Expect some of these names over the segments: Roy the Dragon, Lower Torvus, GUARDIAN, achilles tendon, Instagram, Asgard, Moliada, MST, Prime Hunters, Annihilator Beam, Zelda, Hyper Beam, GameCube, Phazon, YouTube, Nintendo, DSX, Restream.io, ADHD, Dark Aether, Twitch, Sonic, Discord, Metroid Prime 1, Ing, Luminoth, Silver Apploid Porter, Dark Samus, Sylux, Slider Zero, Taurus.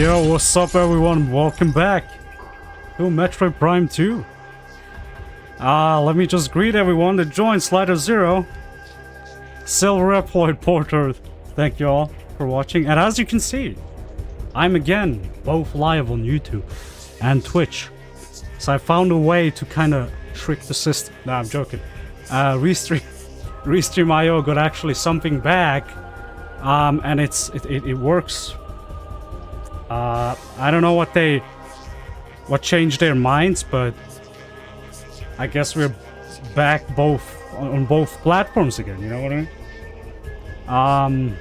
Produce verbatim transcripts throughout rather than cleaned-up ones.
Yo, what's up everyone? Welcome back to Metroid Prime two. Ah, uh, let me just greet everyone that joined Slider Zero, Silver Apploid Porter. Thank you all for watching. And as you can see, I'm again both live on YouTube and Twitch. So I found a way to kind of trick the system. Nah, I'm joking. Uh, Restream, Restream dot i o got actually something back, um, and it's it, it, it works. Uh, I don't know what they, what changed their minds, but I guess we're back both on both platforms again. You know what I mean? Um,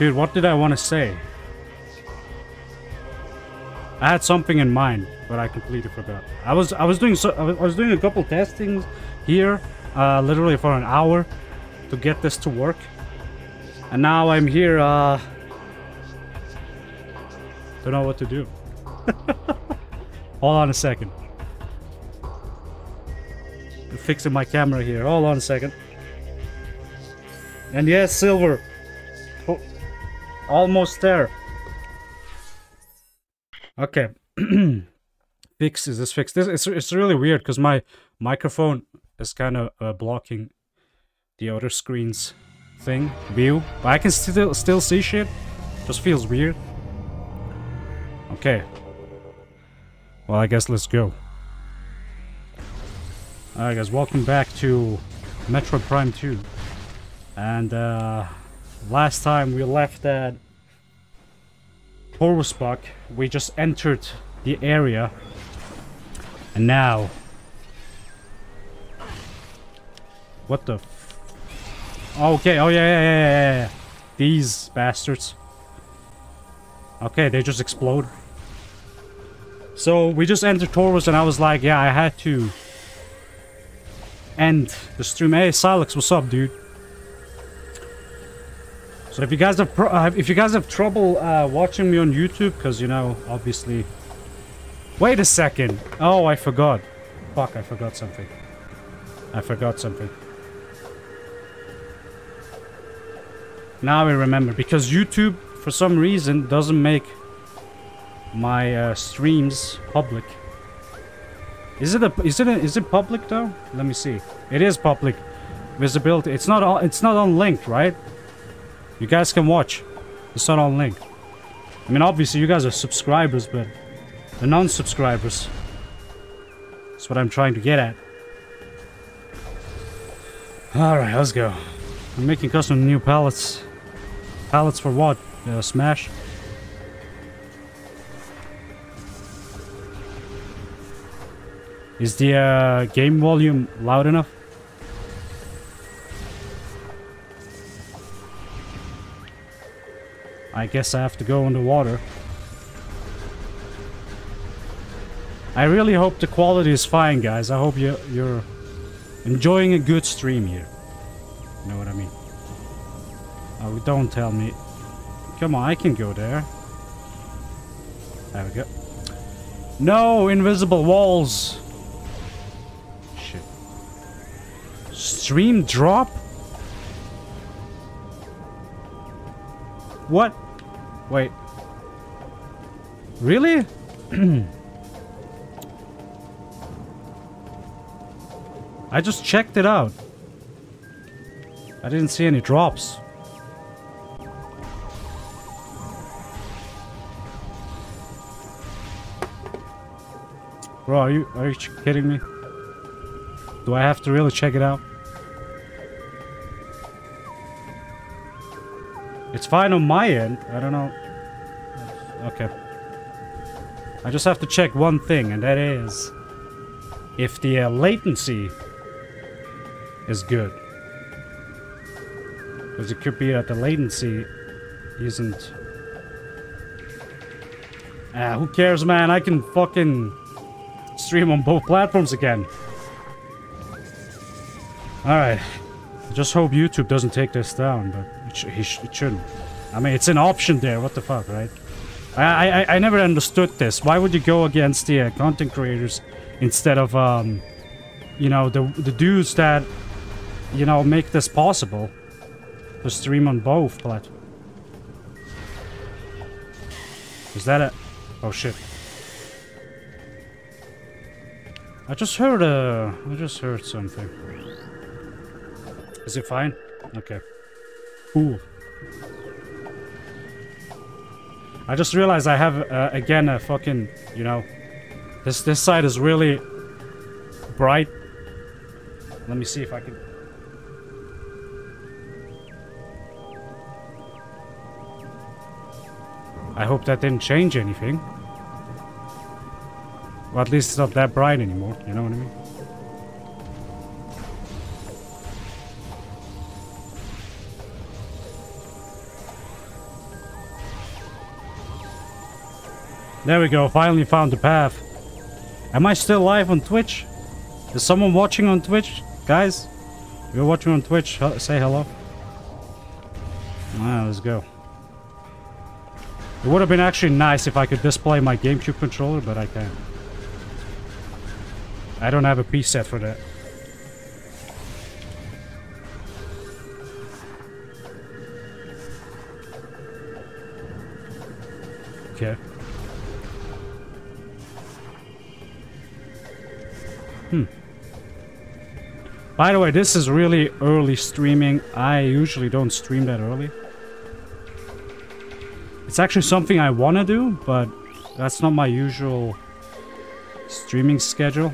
dude, what did I want to say? I had something in mind, but I completely forgot. I was I was doing so I was, I was doing a couple testings here, uh, literally for an hour, to get this to work, and now I'm here. Uh, Don't know what to do. Hold on a second. I'm fixing my camera here. Hold on a second. And yes, Silver. Oh, almost there. Okay. Fix is this fixed? This it's it's really weird because my microphone is kind of uh, blocking the other screen's thing view, but I can still still see shit. Just feels weird. Okay. Well, I guess let's go. Alright guys, welcome back to Metroid Prime two. And uh, last time we left at Torvus Bog, we just entered the area. And now... What the f... Okay, oh yeah, yeah, yeah, yeah, yeah. These bastards. Okay, they just explode. So we just entered Taurus and I was like, yeah, I had to end the stream. Hey, Sylux, what's up, dude? So if you guys have pro uh, if you guys have trouble uh, watching me on YouTube, because you know, obviously. Wait a second. Oh, I forgot. Fuck, I forgot something. I forgot something. Now I remember, because YouTube, for some reason, doesn't make my uh, streams public. Is it a is it a, is it public though? Let me see. It is public visibility. It's not all, it's not unlinked, right? You guys can watch. It's not unlinked. I mean, obviously you guys are subscribers, but the non-subscribers. That's what I'm trying to get at. All right, let's go. I'm making custom new palettes. Palettes for what? Uh, Smash. Is the uh, game volume loud enough? I guess I have to go underwater. I really hope the quality is fine, guys. I hope you, you're enjoying a good stream here. You know what I mean? Oh, don't tell me. Come on, I can go there. There we go. No invisible walls. Shit. Stream drop? What? Wait. Really? I just checked it out. I didn't see any drops. Bro, are you are you kidding me? Do I have to really check it out? It's fine on my end. I don't know. Okay. I just have to check one thing, and that is if the uh, latency is good. Because it could be that the latency isn't. Ah, who cares, man? I can fucking stream on both platforms again. Alright. Just hope YouTube doesn't take this down, but it, sh it, sh it shouldn't. I mean, it's an option there, what the fuck, right? I, I, I never understood this. Why would you go against the uh, content creators instead of, um, you know, the, the dudes that, you know, make this possible to stream on both platforms? Is that a... Oh shit. I just heard a... I just heard something. Is it fine? Okay. Cool. I just realized I have, uh, again, a fucking, you know... This, this side is really bright. Let me see if I can... I hope that didn't change anything. Well, at least it's not that bright anymore, you know what I mean? There we go, finally found the path. Am I still live on Twitch? Is someone watching on Twitch? Guys, if you're watching on Twitch, say hello. Wow, let's go. It would have been actually nice if I could display my GameCube controller, but I can't. I don't have a P set for that. Okay. Hmm. By the way, this is really early streaming. I usually don't stream that early. It's actually something I want to do, but that's not my usual streaming schedule.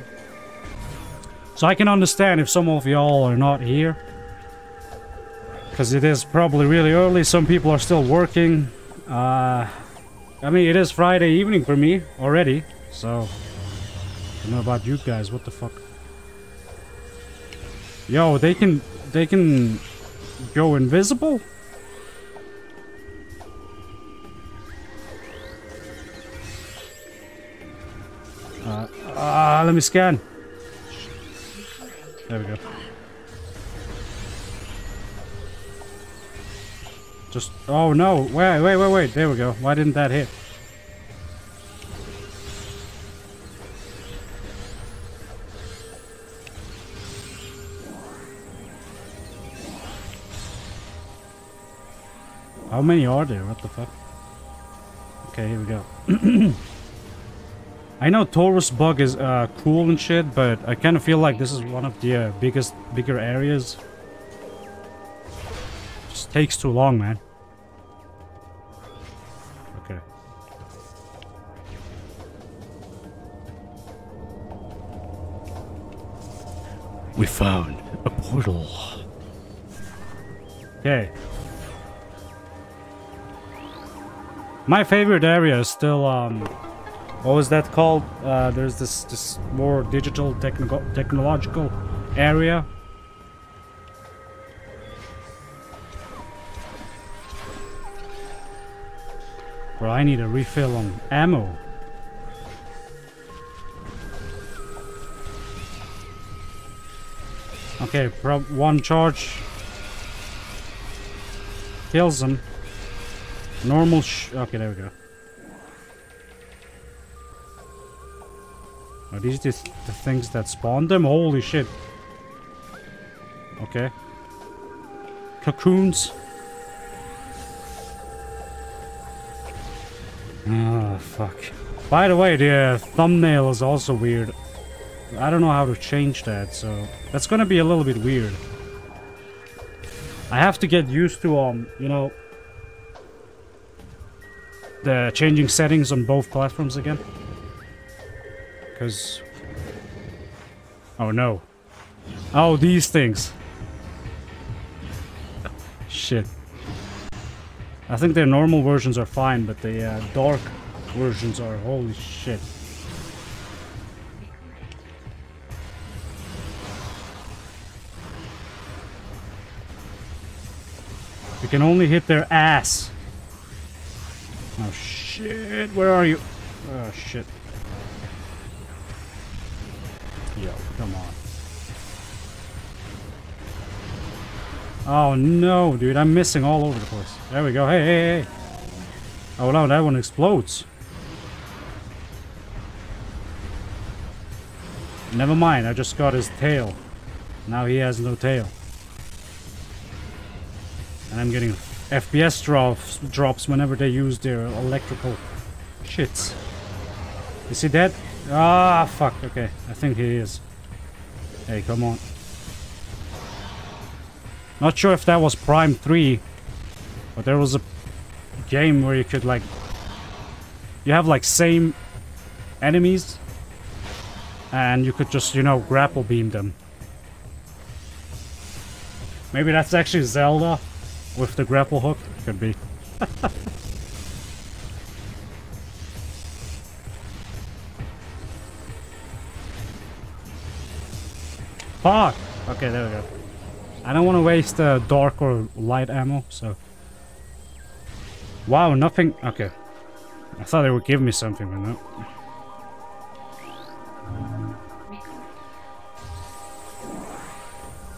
So I can understand if some of y'all are not here. Because it is probably really early. Some people are still working. Uh, I mean, it is Friday evening for me already. So, I don't know about you guys. What the fuck? Yo, they can, they can go invisible? Ah, uh, let me scan. There we go. Just... Oh, no. Wait, wait, wait, wait. There we go. Why didn't that hit? How many are there? What the fuck? Okay, here we go. I know Torvus Bog is uh, cool and shit, but I kind of feel like this is one of the uh, biggest, bigger areas. Just takes too long, man. Okay. We found a portal. Okay. My favorite area is still, um... what was that called? Uh, there's this this more digital technical technological area. Bro, I need a refill on ammo. Okay, prob one charge kills him. Normal sh- okay, there we go. Are these the things that spawned them? Holy shit. Okay. Cocoons. Ah, fuck. By the way, the uh, thumbnail is also weird. I don't know how to change that, so... That's gonna be a little bit weird. I have to get used to, um, you know... the changing settings on both platforms again. Because... Oh no. Oh, these things. Shit. I think their normal versions are fine, but the uh, dark versions are... Holy shit. You can only hit their ass. Oh shit, where are you? Oh shit. Yo, come on. Oh no, dude, I'm missing all over the place. There we go. Hey, hey, hey. Oh no, that one explodes. Never mind, I just got his tail. Now he has no tail. And I'm getting F P S drops drops whenever they use their electrical Shit. Is he dead? Ah, fuck. Okay, I think he is. Hey, come on. Not sure if that was Prime three, but there was a game where you could, like... You have, like, same enemies, and you could just, you know, grapple beam them. Maybe that's actually Zelda with the grapple hook. Could be. Fuck! Okay, there we go. I don't want to waste uh, dark or light ammo, so... Wow, nothing... Okay. I thought they would give me something, but no.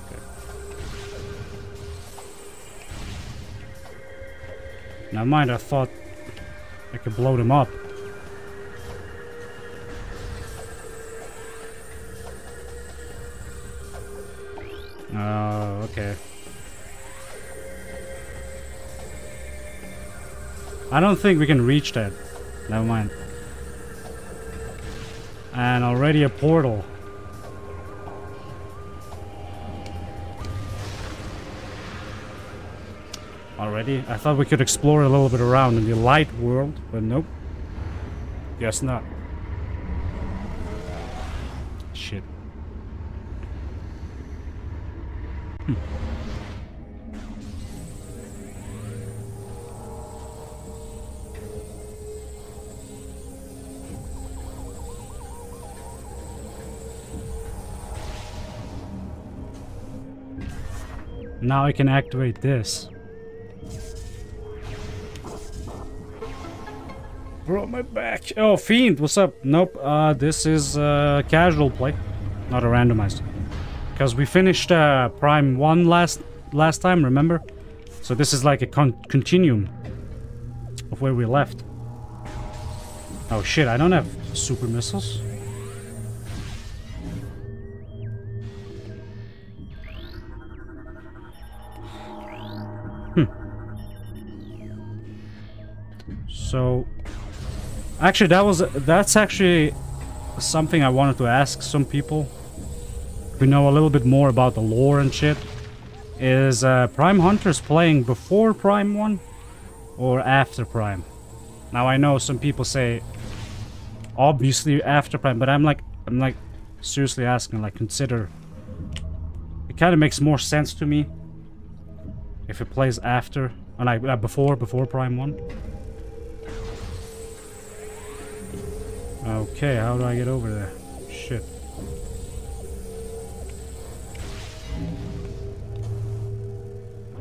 Okay. Never mind, I thought I could blow them up. Oh, okay. I don't think we can reach that. Never mind. And already a portal. Already? I thought we could explore a little bit around in the light world, but nope. Guess not. Shit. Hmm. Now I can activate this. Bro, my back. Oh, Fiend, what's up? Nope, uh, this is uh, casual play, not a randomized. Because we finished uh, Prime one last last time, remember? So this is like a con continuum of where we left. Oh shit, I don't have super missiles. Hmm. So... Actually, that was that's actually something I wanted to ask some people. We know a little bit more about the lore and shit. Is uh, Prime Hunters playing before Prime one or after Prime? Now I know some people say obviously after Prime, but I'm like, I'm like seriously asking, like, consider. It kind of makes more sense to me if it plays after, or like uh, before, before Prime one. Okay, how do I get over there? Shit.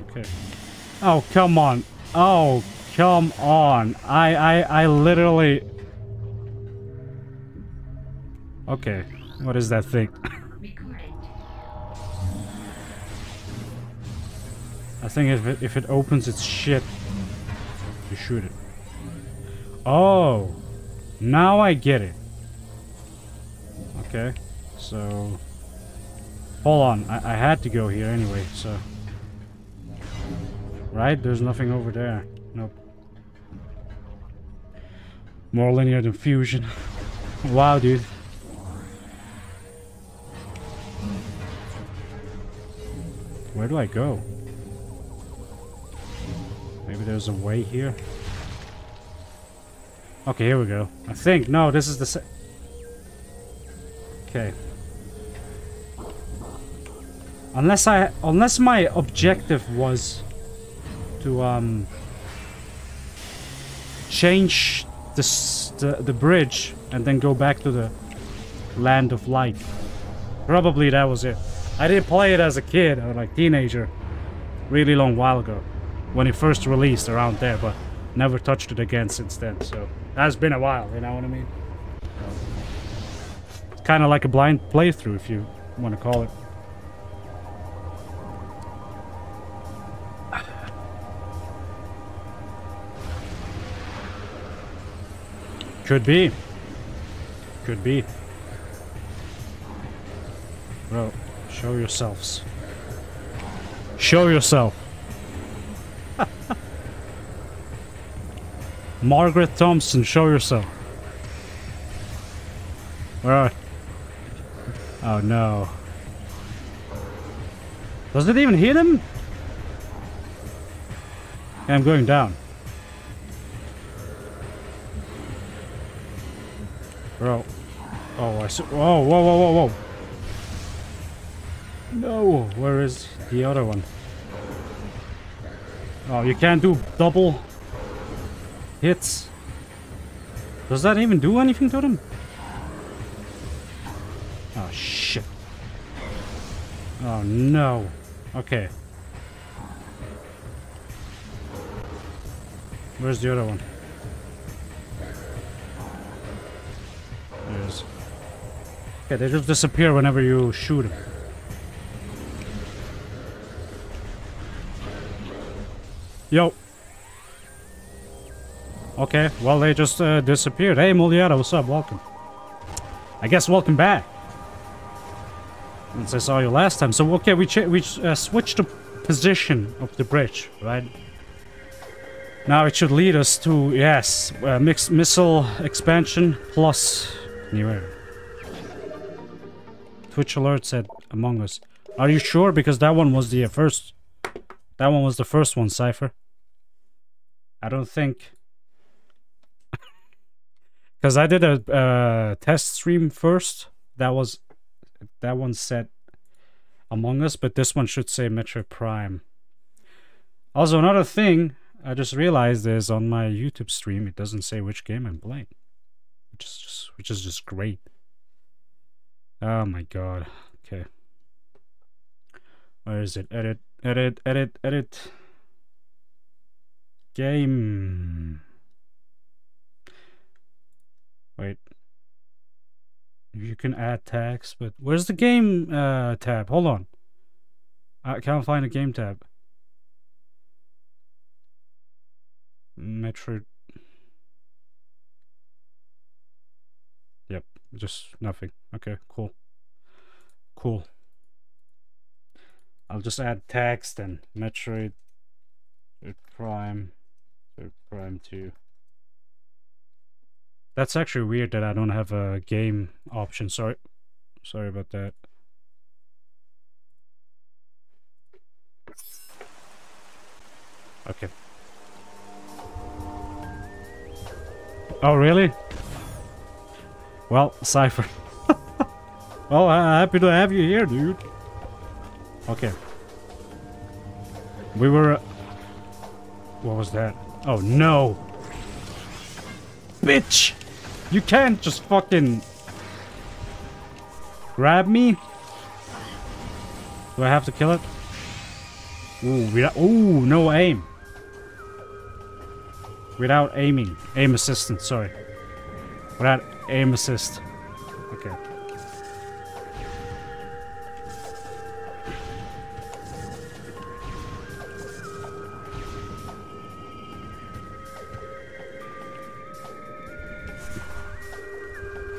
Okay. Oh, come on. Oh, come on. I, I, I literally... Okay. What is that thing? I think if it, if it opens its shit, you shoot it. Oh. Now I get it. Okay. So... Hold on. I, I had to go here anyway, so... Right? There's nothing over there. Nope. More linear than Fusion. Wow, dude. Where do I go? Maybe there's a way here. Okay, here we go. I think. No, this is the same. Okay. Unless I... Unless my objective was... to um, change this, the, the bridge and then go back to the land of light. Probably that was it. I didn't play it as a kid or like teenager, really long while ago, when it first released around there, but never touched it again since then. So that's been a while, you know what I mean? Kind of like a blind playthrough, if you want to call it. Could be. Could be. Bro, show yourselves. Show yourself. Margaret Thompson, show yourself. Where are you? Oh no. Does it even hit him? Yeah, I'm going down. Bro. Oh, I see. Whoa, whoa, whoa, whoa, whoa. No, where is the other one? Oh, you can't do double hits. Does that even do anything to them? Oh, shit. Oh, no. Okay. Where's the other one? There it is. Okay, they just disappear whenever you shoot them. Yo. Okay, well, they just uh, disappeared. Hey, Moliada, what's up? Welcome. I guess welcome back. Since I saw you last time. So, okay, we, ch we uh, switched the position of the bridge, right? Now it should lead us to, yes, uh, mixed missile expansion plus new air. Twitch alert said Among Us. Are you sure? Because that one was the first. That one was the first one, Cypher. I don't think. Because I did a uh, test stream first. That was, that one said Among Us, but this one should say Metroid Prime. Also, another thing. I just realized is on my YouTube stream it doesn't say which game I'm playing, which is just, which is just great. Oh my god. Okay, where is it? Edit, edit, edit, edit. Game. Wait. You can add tags, but where's the game uh, tab? Hold on. I can't find the game tab. Metroid. Yep, just nothing. Okay, cool. Cool. I'll just add text and Metroid Prime, Prime two. That's actually weird that I don't have a game option. Sorry. Sorry about that. Okay. Oh, really? Well, Cypher. Well, I'm happy to have you here, dude. Okay. We were... What was that? Oh, no! Bitch! You can't just fucking... grab me? Do I have to kill it? Ooh, without... Ooh, no aim. Without aiming. Aim assistant, sorry. Without aim assist. Okay.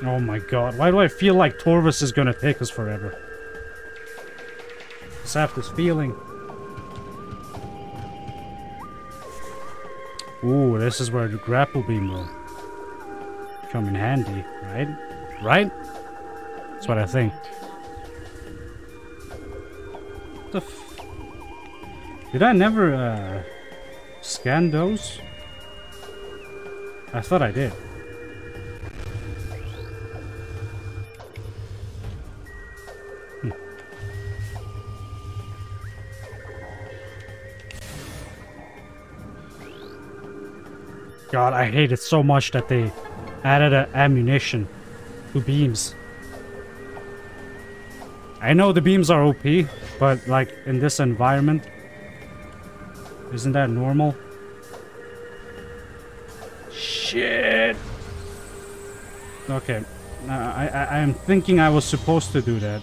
Oh my god. Why do I feel like Torvus is gonna take us forever? Just have this feeling. Ooh, this is where the grapple beam will come in handy, right? Right? That's what I think. What the f... Did I never uh, scan those? I thought I did. God, I hate it so much that they added a ammunition to beams. I know the beams are O P, but like in this environment, isn't that normal? Shit. Okay, uh, I, I I'm thinking I was supposed to do that.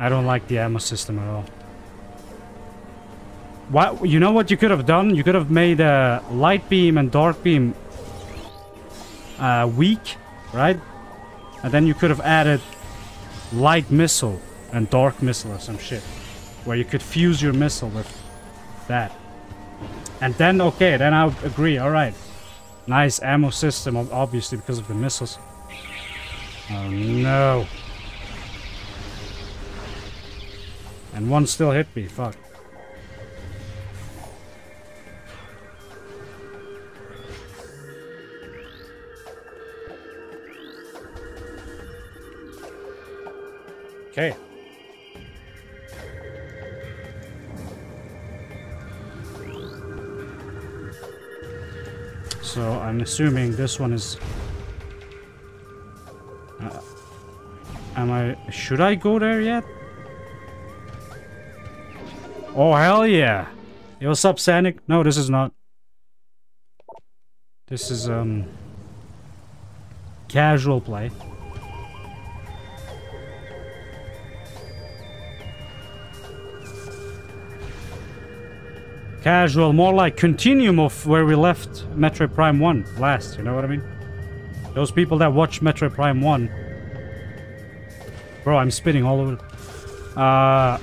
I don't like the ammo system at all. Why, you know what you could have done? You could have made a uh, light beam and dark beam uh, weak, right? And then you could have added light missile and dark missile or some shit, where you could fuse your missile with that. And then, okay, then I'll agree, alright. Nice ammo system, obviously, because of the missiles. Oh no. And one still hit me, fuck. Okay. So I'm assuming this one is... Uh, am I... Should I go there yet? Oh, hell yeah! Yo, what's up, Sanic? No, this is not. This is, um... casual play. Casual, more like continuum of where we left Metroid Prime one last, you know what I mean? Those people that watch Metroid Prime one... Bro, I'm spinning all over... Uh...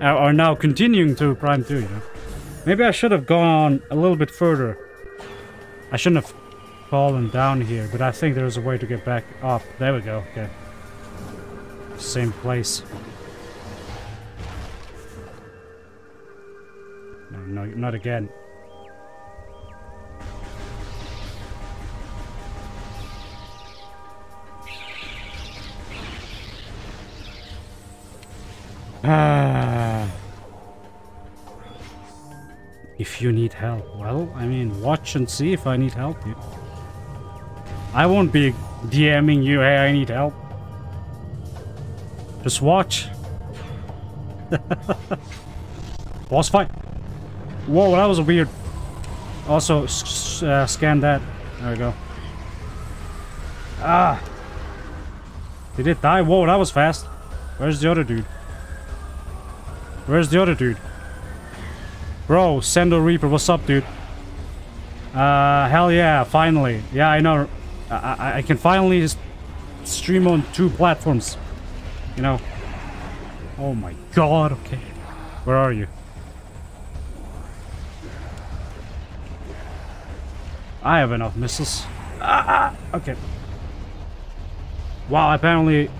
Are now continuing to Prime two, you know? Maybe I should have gone a little bit further. I shouldn't have fallen down here, but I think there's a way to get back up. There we go, okay. Same place. No, not again. Ah. If you need help, well, I mean, watch and see if I need help. I won't be DMing you, hey, I need help. Just watch. Boss fight. Whoa, that was weird. Also, uh, scan that. There we go. Ah! Did it die? Whoa, that was fast. Where's the other dude? Where's the other dude? Bro, Sendo Reaper, what's up, dude? Uh, hell yeah, finally. Yeah, I know. I, I, I can finally stream on two platforms. You know? Oh my god, okay. Where are you? I have enough missiles. Ah, ah, okay. Wow, apparently...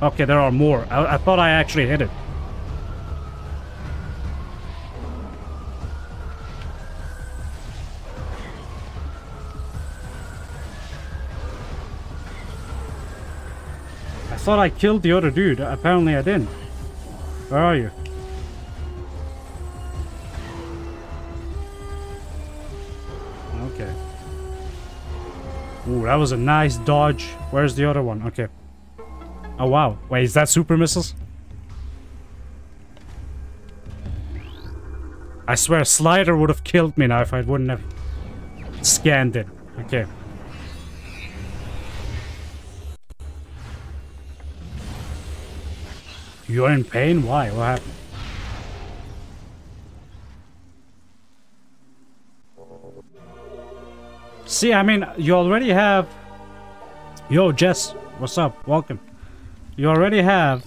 Okay, there are more. I, I thought I actually hit it. I thought I killed the other dude. Apparently I didn't. Where are you? Ooh, that was a nice dodge. Where's the other one? Okay. Oh, wow. Wait, is that super missiles? I swear, Slider would have killed me now if I wouldn't have scanned it. Okay. You're in pain? Why? What happened? See, I mean, you already have... Yo, Jess, what's up? Welcome. You already have...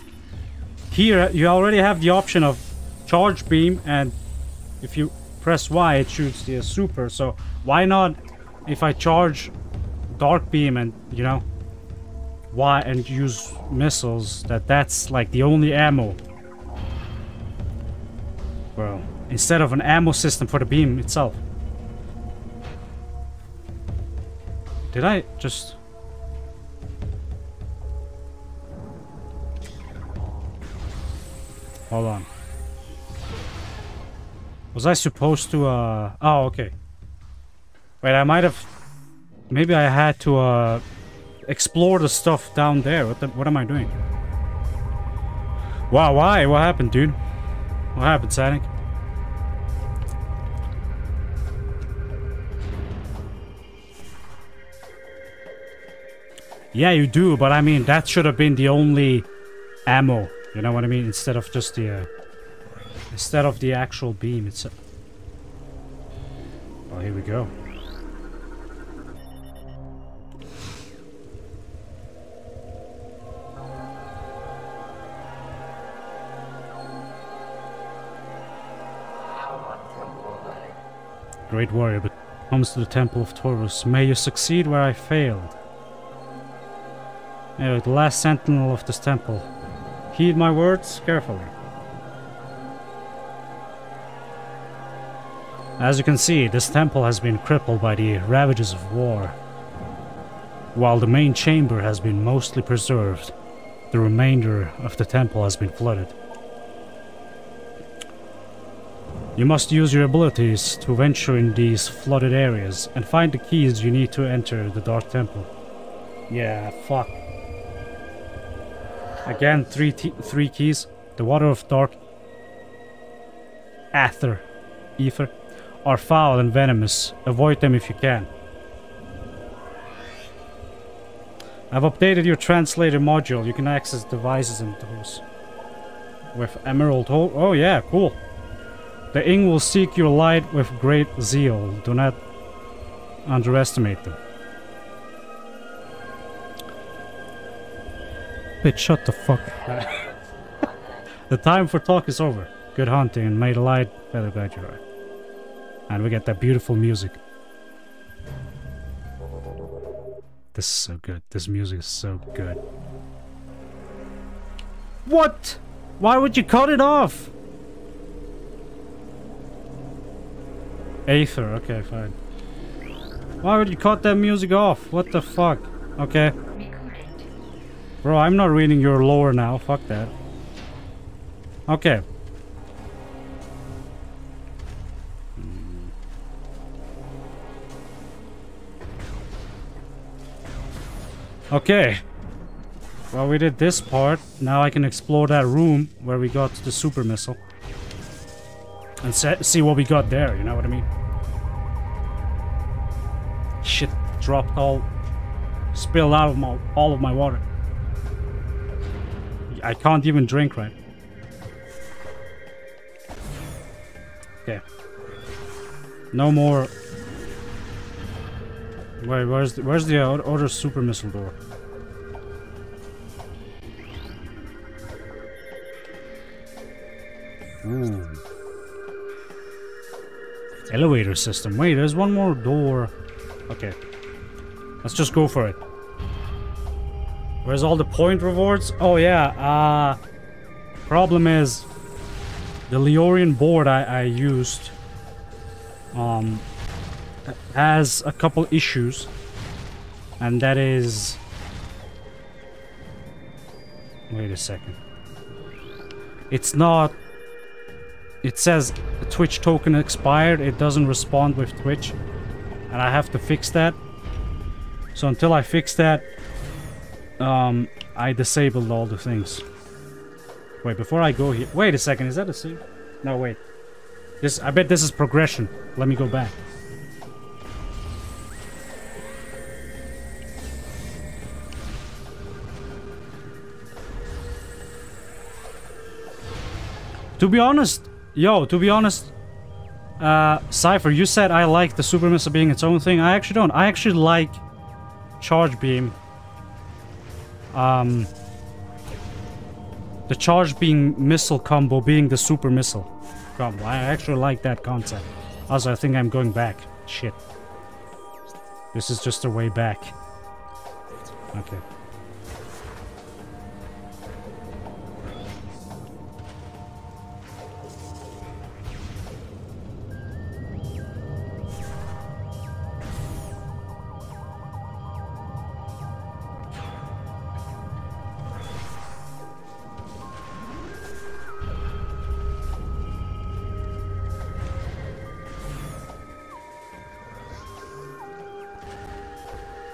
Here, you already have the option of charge beam, and if you press Y, it shoots the super. So, why not, if I charge dark beam and, you know, Y and use missiles, that that's like the only ammo. Well, instead of an ammo system for the beam itself. Did I just... Hold on. Was I supposed to, uh... Oh, okay. Wait, I might have... Maybe I had to, uh... explore the stuff down there. What the... What am I doing? Wow, why? What happened, dude? What happened, Sonic? Yeah, you do, but I mean, that should have been the only ammo, you know what I mean? Instead of just the, uh, instead of the actual beam itself. Oh, here we go. great warrior comes to the temple of Taurus. May you succeed where I failed. Now, the last sentinel of this temple. Heed my words carefully. As you can see, this temple has been crippled by the ravages of war. While the main chamber has been mostly preserved, the remainder of the temple has been flooded. You must use your abilities to venture in these flooded areas and find the keys you need to enter the Dark Temple. Yeah, fuck. Again, three three keys. The water of dark Aether, ether, are foul and venomous. Avoid them if you can. I've updated your translator module. You can access devices and tools with emerald. Oh, oh yeah, cool. The Ing will seek your light with great zeal. Do not underestimate them. Bitch, shut the fuck up. The time for talk is over. Good hunting, and may the light better guide your eye. And we get that beautiful music. This is so good. This music is so good. What? Why would you cut it off? Aether, okay, fine. Why would you cut that music off? What the fuck? Okay. Bro, I'm not reading your lore now. Fuck that. Okay. Okay. Well, we did this part. Now I can explore that room where we got the super missile. And see what we got there, you know what I mean? Shit, dropped all... spilled out of my, all of my water. I can't even drink, right? Okay. No more... Wait, where's the, where's the other super missile door? Ooh. Elevator system. Wait, there's one more door. Okay. Let's just go for it. Where's all the point rewards? Oh, yeah. Uh, problem is, the Leorian board I, I used um, has a couple issues. And that is... Wait a second. It's not... It says the Twitch token expired, it doesn't respond with Twitch, and I have to fix that. So until I fix that, um, I disabled all the things. Wait, before I go here, wait a second, is that a save? No, wait. This, I bet this is progression. Let me go back. To be honest, Yo, to be honest, uh, Cypher, you said I like the super missile being its own thing. I actually don't. I actually like charge beam. Um, the charge beam missile combo being the super missile combo. I actually like that concept. Also, I think I'm going back. Shit. This is just a way back. Okay.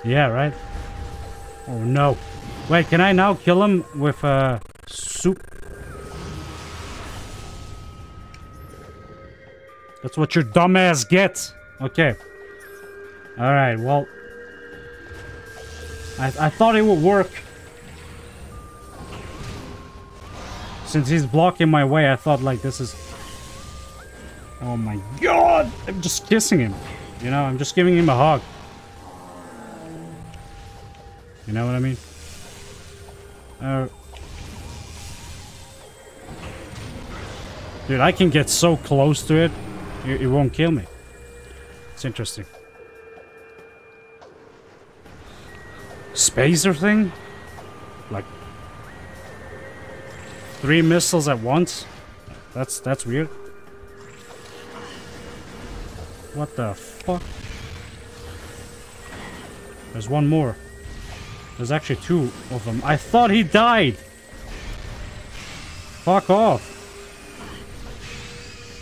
Yeah, right? Oh no. Wait, can I now kill him with a soup? That's what your dumbass gets. Okay. Alright, well. I, I thought it would work. Since he's blocking my way, I thought like this is... Oh my god! I'm just kissing him. You know, I'm just giving him a hug. You know what I mean? Uh, dude, I can get so close to it, it, it won't kill me. It's interesting. Spacer thing? Like three missiles at once? That's that's weird. What the fuck? There's one more. There's actually two of them. I thought he died! Fuck off.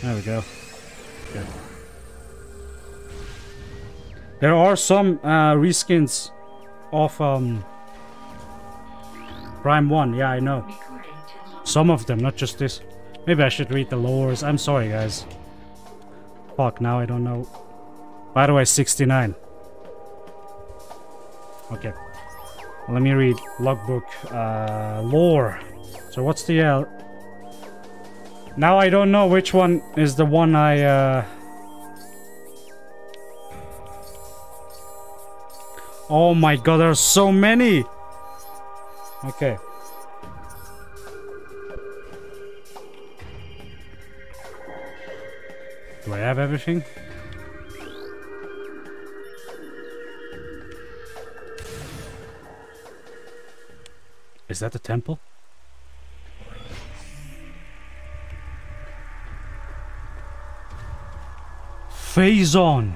There we go. Good. There are some uh, reskins of um, Prime one. Yeah, I know. Some of them, not just this. Maybe I should read the lores. I'm sorry, guys. Fuck, now I don't know. By the way, sixty-nine. Okay. Let me read logbook uh, lore. So what's the... Uh, now I don't know which one is the one I... Uh, oh my god, there are so many! Okay. Do I have everything? Is that the temple? Phazon!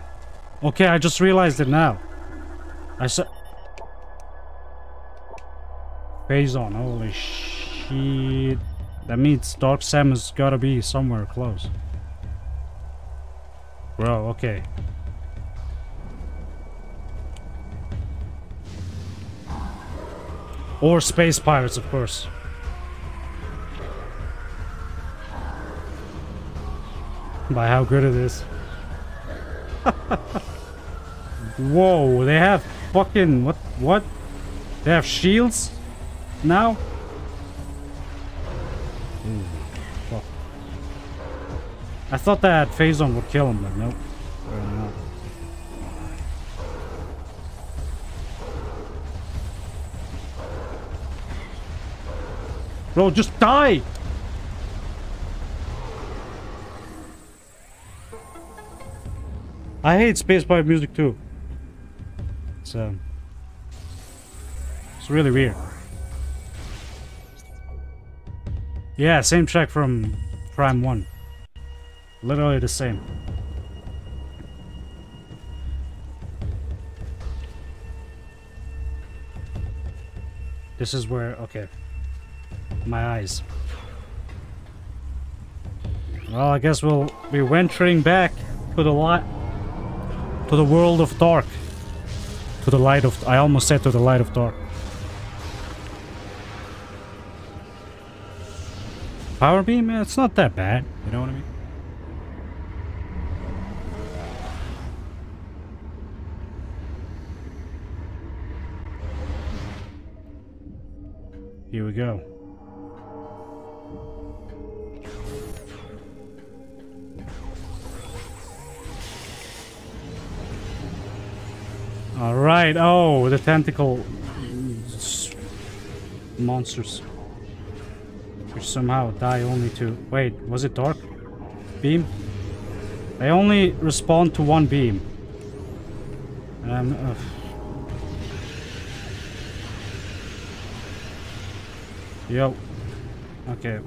Okay, I just realized it now. I said Phazon, holy shit. That means Dark Samus gotta be somewhere close. Bro, okay. Or Space Pirates, of course. By how good it is. Whoa, they have fucking... What? What? They have shields? Now? Ooh, fuck. I thought that Phazon would kill him, but nope. Bro, just die! I hate Space Pirate music too. It's um, it's really weird. Yeah, same track from Prime one. Literally the same. This is where, okay. My eyes. Well, I guess we'll be venturing back to the light, to the world of dark, to the light of. I almost said to the light of dark. Power beam, man, it's not that bad. You know what I mean? Here we go. All right. Oh, the tentacle monsters, which somehow die only to. Wait, was it dark beam? They only respond to one beam. Um, uh, yo. Okay.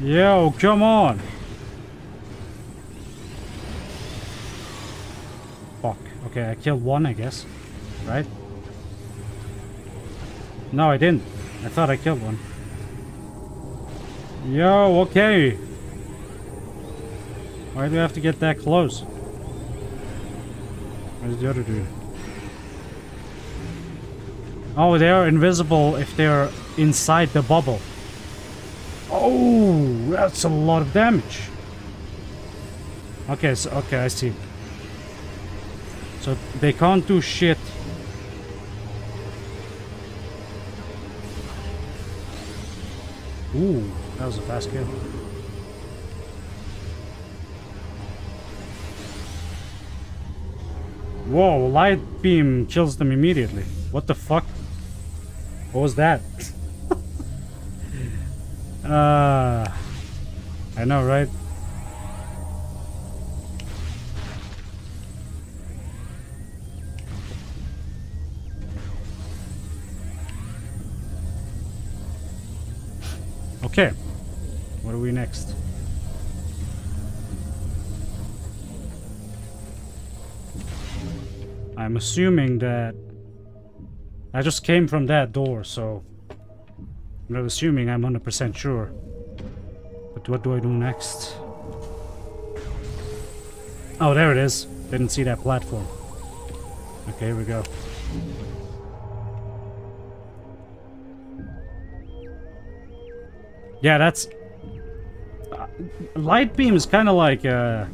Yo, come on. Okay, I killed one, I guess. Right? No, I didn't. I thought I killed one. Yo, okay. Why do I have to get that close? Where's the other dude? Oh, they are invisible if they're inside the bubble. Oh, that's a lot of damage. Okay, so, okay, I see. So they can't do shit. Ooh, that was a fast kill. Whoa, light beam kills them immediately. What the fuck? What was that? uh, I know, right? Okay, what are we next? I'm assuming that I just came from that door, so I'm not assuming, I'm one hundred percent sure. But what do I do next? Oh, there it is. Didn't see that platform. Okay, here we go. Yeah, that's... Uh, light beam is kind of like a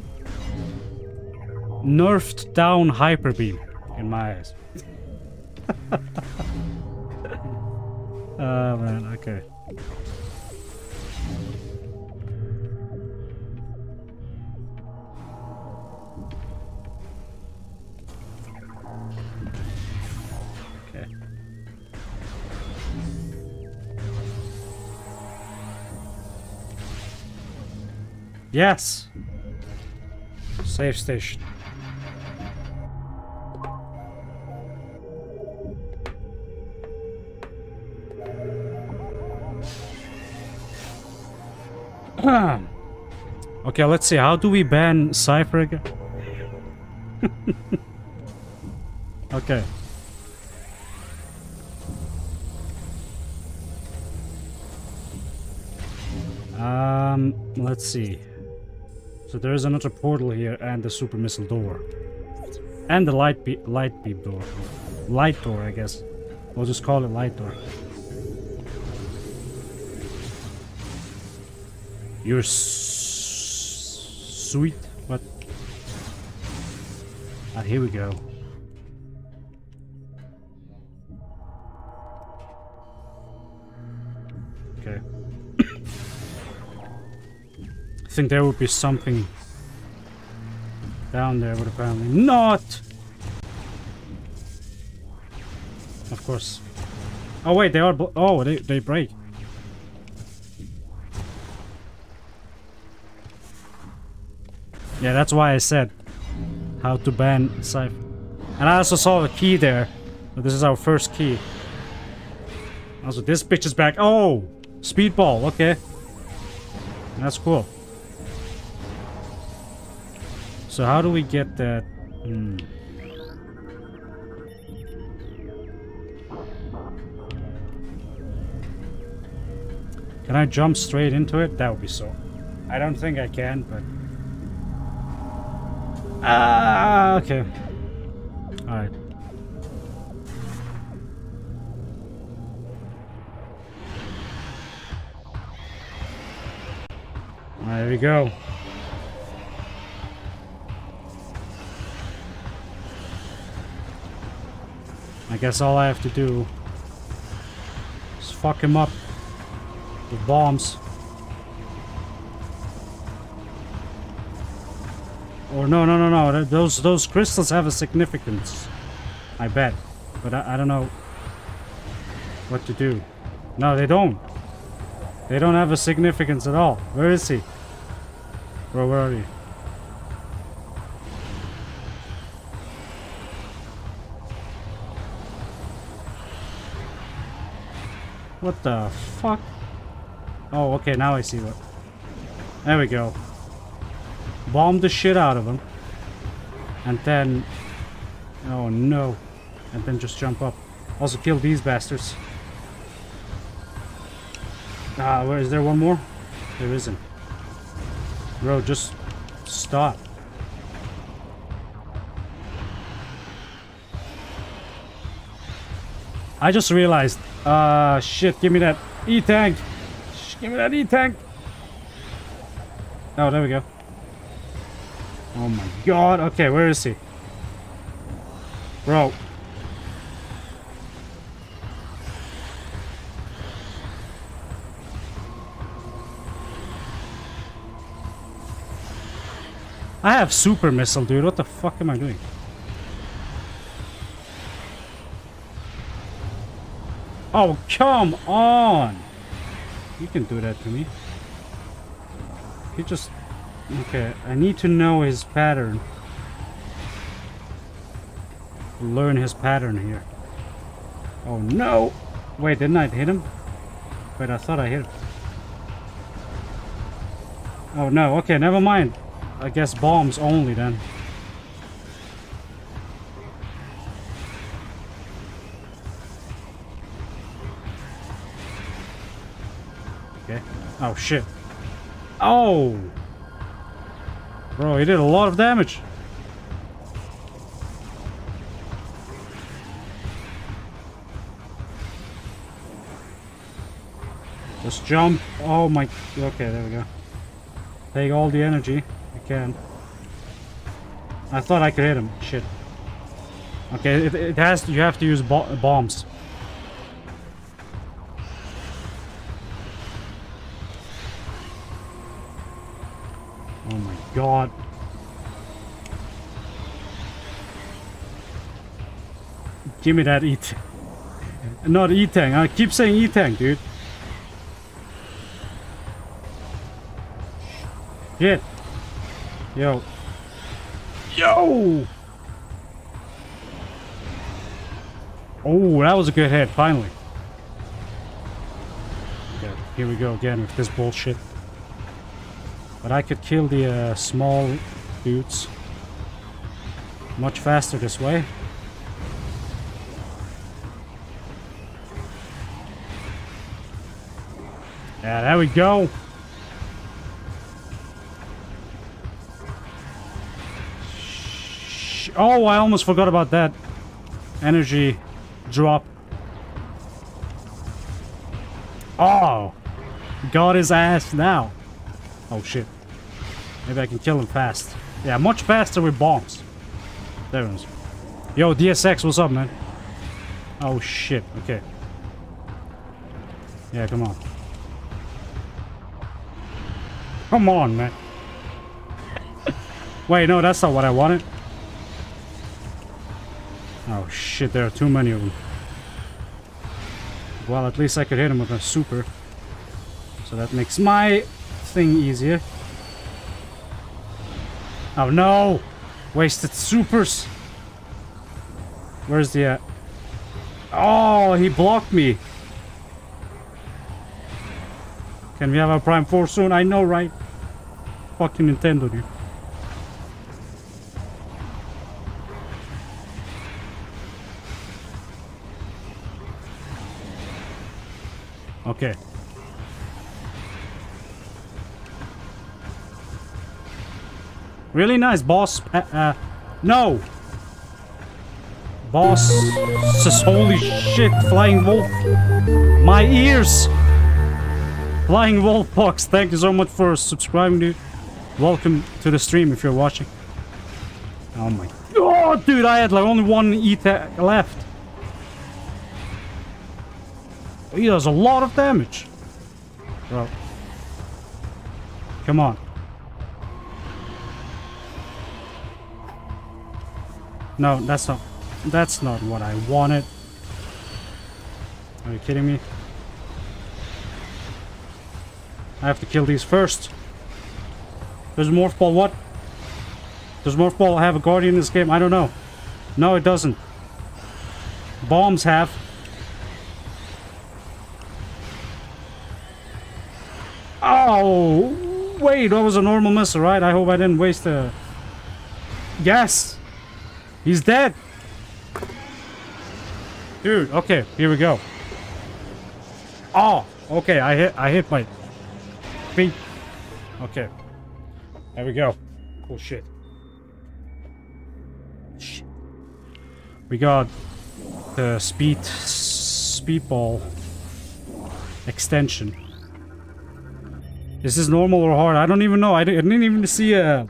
nerfed down hyper beam in my eyes. Oh man, okay. Yes! Safe station. Okay, let's see. How do we ban Cypher again? Okay. Um, let's see. So there is another portal here, and the super missile door, and the light be light beam door, light door, I guess. We'll just call it light door. You're sweet, what? Ah, here we go. Okay. I think there would be something down there, but apparently not. Of course. Oh wait, they are. Bl oh, they they break. Yeah, that's why I said how to ban Cypher. And I also saw a key there. But this is our first key. Also, this bitch is back. Oh, speedball. Okay, that's cool. So how do we get that? Mm. Can I jump straight into it? That would be so. I don't think I can, but... Ah, okay. Alright. Alright, here we go. I guess all I have to do is fuck him up with bombs. Or no, no, no, no. Those those crystals have a significance, I bet. But I, I don't know what to do. No, they don't. They don't have a significance at all. Where is he? Bro, where are you? What the fuck? Oh, okay, now I see what. There we go. Bomb the shit out of him. And then... Oh, no. And then just jump up. Also kill these bastards. Ah, where is there one more? There isn't. Bro, just stop. I just realized... Ah, uh, shit, give me that E-tank! Give me that E-tank! Oh, there we go. Oh my god, okay, where is he? Bro. I have super missile, dude, what the fuck am I doing? Oh, come on! You can do that to me. He just... Okay, I need to know his pattern. Learn his pattern here. Oh no! Wait, didn't I hit him? Wait, I thought I hit him. Oh no, okay, never mind. I guess bombs only then. Okay. Oh shit. Oh! Bro, he did a lot of damage. Just jump. Oh my. Okay, there we go. Take all the energy I can. I thought I could hit him. Shit. Okay, it, it has to, you have to use bo bombs. Oh my god. Give me that E T. Not E-Tank. I keep saying E-Tank, dude. Shit. Yo. Yo! Oh, that was a good hit, finally. Okay, here we go again with this bullshit. But I could kill the uh, small dudes much faster this way. Yeah, there we go. Oh, I almost forgot about that energy drop. Oh, got his ass now. Oh shit. Maybe I can kill him fast. Yeah, much faster with bombs. There it is. Yo, D S X, what's up, man? Oh shit. Okay. Yeah, come on. Come on, man. Wait, no, that's not what I wanted. Oh shit, there are too many of them. Well, at least I could hit him with a super. So that makes my thing easier. Oh no! Wasted supers! Where's the... Uh... Oh, he blocked me! Can we have a Prime four soon? I know, right? Fucking Nintendo, dude. Okay. Really nice boss. Uh, uh, no! Boss. Says, holy shit, Flying Wolf. My ears! Flying Wolf Box, thank you so much for subscribing, dude. Welcome to the stream if you're watching. Oh my. Oh, dude, I had like only one ether left. He does a lot of damage. Bro. Come on. No, that's not... That's not what I wanted. Are you kidding me? I have to kill these first. Does Morph Ball what? Does Morph Ball have a Guardian in this game? I don't know. No, it doesn't. Bombs have... Oh, wait, that was a normal missile, right? I hope I didn't waste a... Yes! He's dead! Dude, okay, here we go. Oh, okay, I hit, I hit my feet. Okay. There we go. Cool shit. Shit. We got the speed... Speedball... extension. Is this normal or hard? I don't even know. I didn't even see a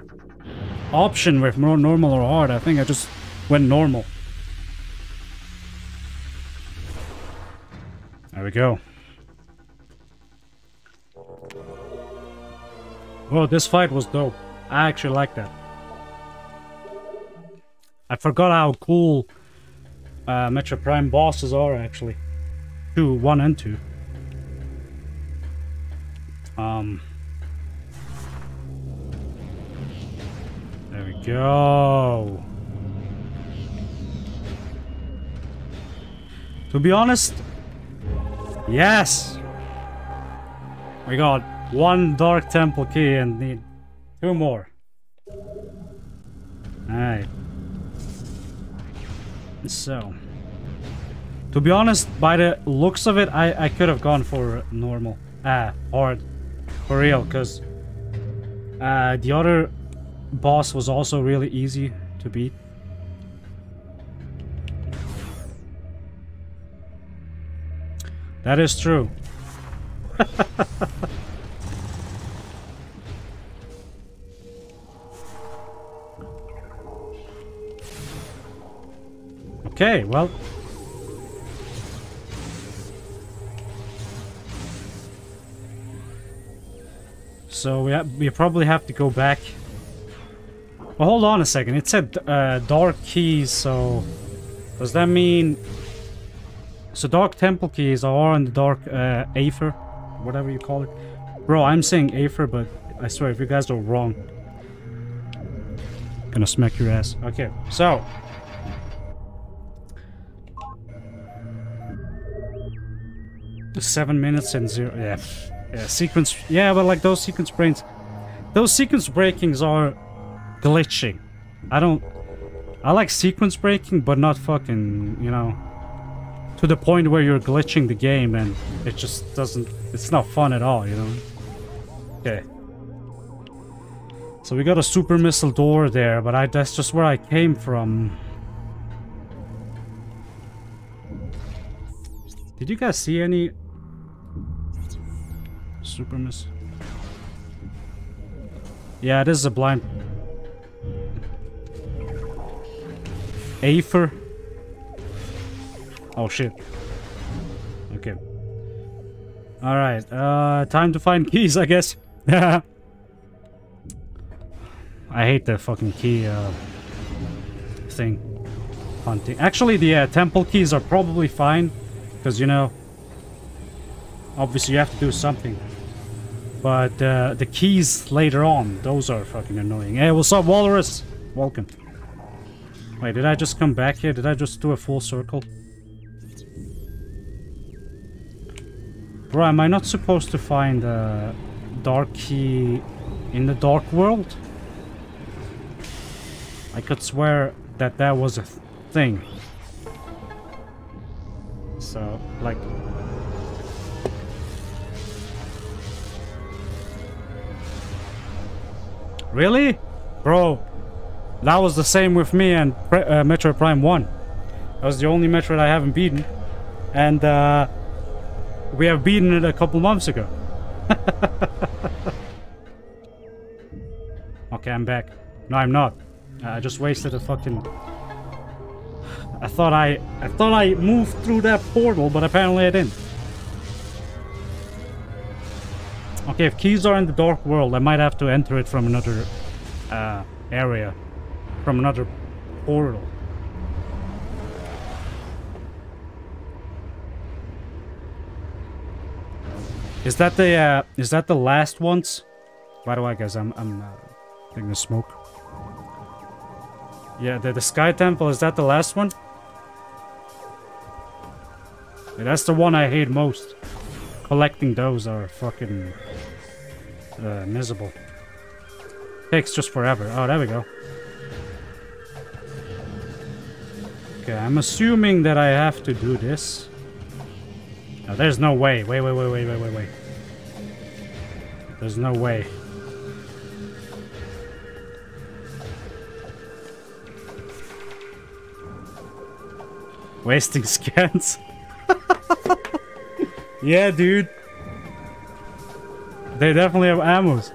option with normal or hard. I think I just went normal. There we go. Well, this fight was dope. I actually like that. I forgot how cool uh, Metroid Prime bosses are actually. Two, one and two. Um, go. To be honest, yes. We got one Dark Temple key and need two more. Alright. So, to be honest, by the looks of it, I, I could have gone for normal. Ah, hard. For real, because uh, the other boss was also really easy to beat. That is true. Okay, well. So we, ha we probably have to go back. Well, hold on a second. It said uh, dark keys, so does that mean... So dark temple keys are on the dark uh, Aether, whatever you call it. Bro, I'm saying Aether, but I swear, if you guys are wrong, I'm gonna smack your ass. Okay, so... Seven minutes and zero. Yeah, yeah. Sequence. Yeah, but like those sequence brains, those sequence breakings are glitching. I don't. I like sequence breaking, but not fucking. You know, to the point where you're glitching the game and it just doesn't. It's not fun at all. You know. Okay. So we got a super missile door there, but I. That's just where I came from. Did you guys see any? Super miss. Yeah, this is a blind. Aether. Oh shit. Okay. Alright, uh, time to find keys, I guess. I hate that fucking key uh, thing. Hunting. Actually, the uh, temple keys are probably fine. Because, you know, obviously you have to do something. But uh, the keys later on, those are fucking annoying. Hey, what's up, Walrus? Welcome. Wait, did I just come back here? Did I just do a full circle? Bro, am I not supposed to find a dark key in the dark world? I could swear that that was a th- thing. So, like... Really? Bro, that was the same with me and uh, Metroid Prime one. That was the only Metroid I haven't beaten. And, uh... we have beaten it a couple months ago. Okay, I'm back. No, I'm not. Uh, I just wasted a fucking... I thought I, I thought I moved through that portal, but apparently I didn't. Okay, if keys are in the dark world, I might have to enter it from another uh, area, from another portal. Is that the uh, is that the last ones? By the way, guys, I'm I'm uh, taking a smoke. Yeah, the, the Sky Temple, is that the last one? That's the one I hate most. Collecting those are fucking uh, miserable. Takes just forever. Oh, there we go. Okay, I'm assuming that I have to do this. No, there's no way. Wait, wait, wait, wait, wait, wait, wait. There's no way. Wasting scans. Yeah, dude. They definitely have ammos.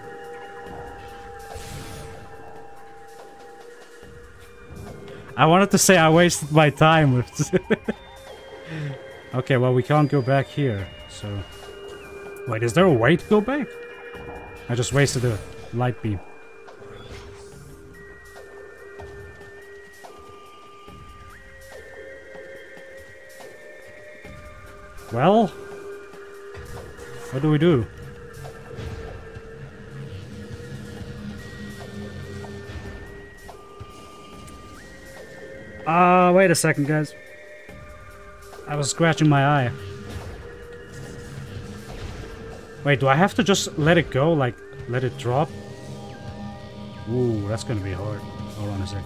I wanted to say I wasted my time with. Okay, well, we can't go back here, so. Wait, is there a way to go back? I just wasted a light beam. Well, what do we do? Uh, wait a second, guys. I was scratching my eye. Wait, do I have to just let it go? Like, let it drop? Ooh, that's gonna be hard. Hold on a second.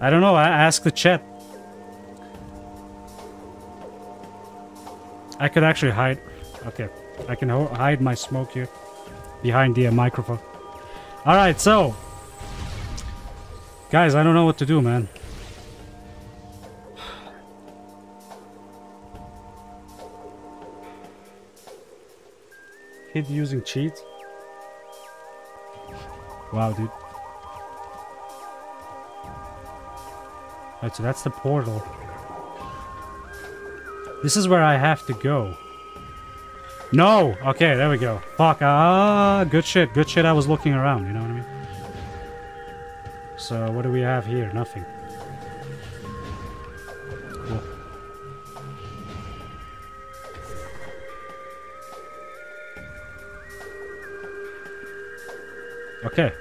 I don't know, I asked the chat. I could actually hide. Okay, I can ho hide my smoke here behind the uh, microphone. Alright, so guys, I don't know what to do, man. Kid using cheats? Wow, dude. Alright, so that's the portal. This is where I have to go. No! Okay, there we go. Fuck. Ah, good shit. Good shit. I was looking around, you know what I mean? So, what do we have here? Nothing. Cool. Okay.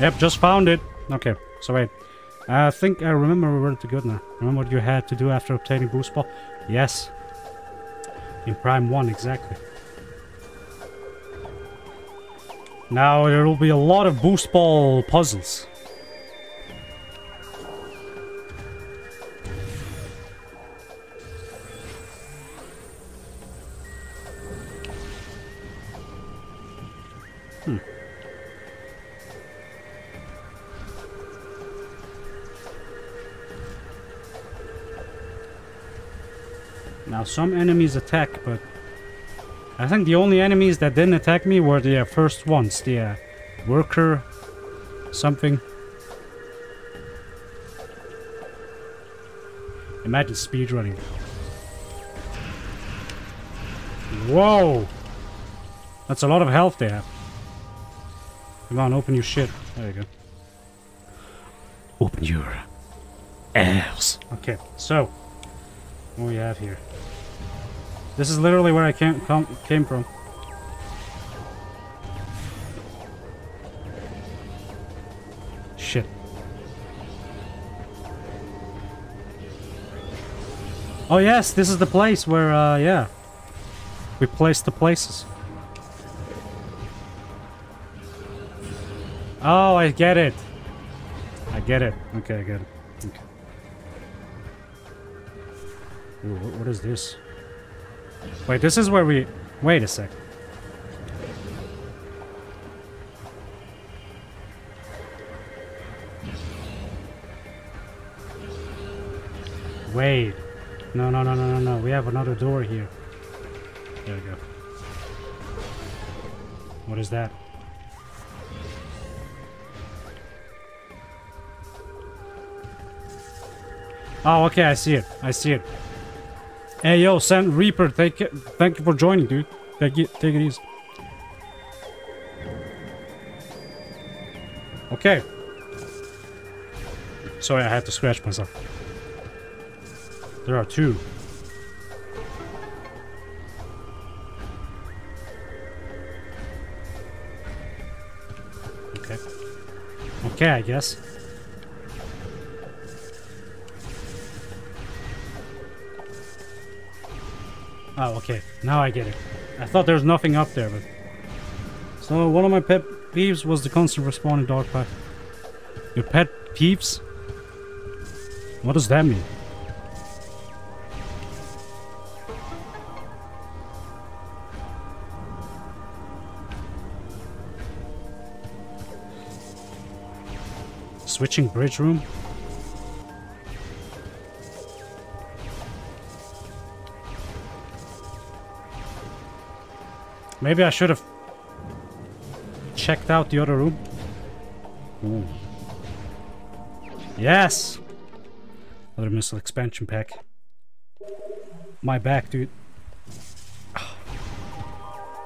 Yep, just found it. Okay, so wait. I think I remember where to go now. Remember what you had to do after obtaining Boost Ball? Yes. In Prime one, exactly. Now there will be a lot of Boost Ball puzzles. Some enemies attack, but I think the only enemies that didn't attack me were the uh, first ones, the uh, worker something. Imagine speedrunning. Whoa! That's a lot of health they have. Come on, open your shit. There you go. Open your ass. Okay, so what do we have here? This is literally where I came, come, came from. Shit. Oh yes, this is the place where, uh, yeah. We placed the places. Oh, I get it. I get it. Okay, I get it. Okay. Ooh, what is this? Wait, this is where we... Wait a sec. Wait. No, no, no, no, no, no. We have another door here. There we go. What is that? Oh, okay. I see it. I see it. Hey, yo, Sendo Reaper, thank you, thank you for joining, dude. Take it, take it easy. Okay. Sorry, I had to scratch myself. There are two. Okay. Okay, I guess. Oh, okay. Now I get it. I thought there was nothing up there, but... So, one of my pet peeves was the constant respawning dog pack. Your pet peeves? What does that mean? Switching bridge room? Maybe I should have checked out the other room. Ooh. Yes! Another missile expansion pack. My back, dude.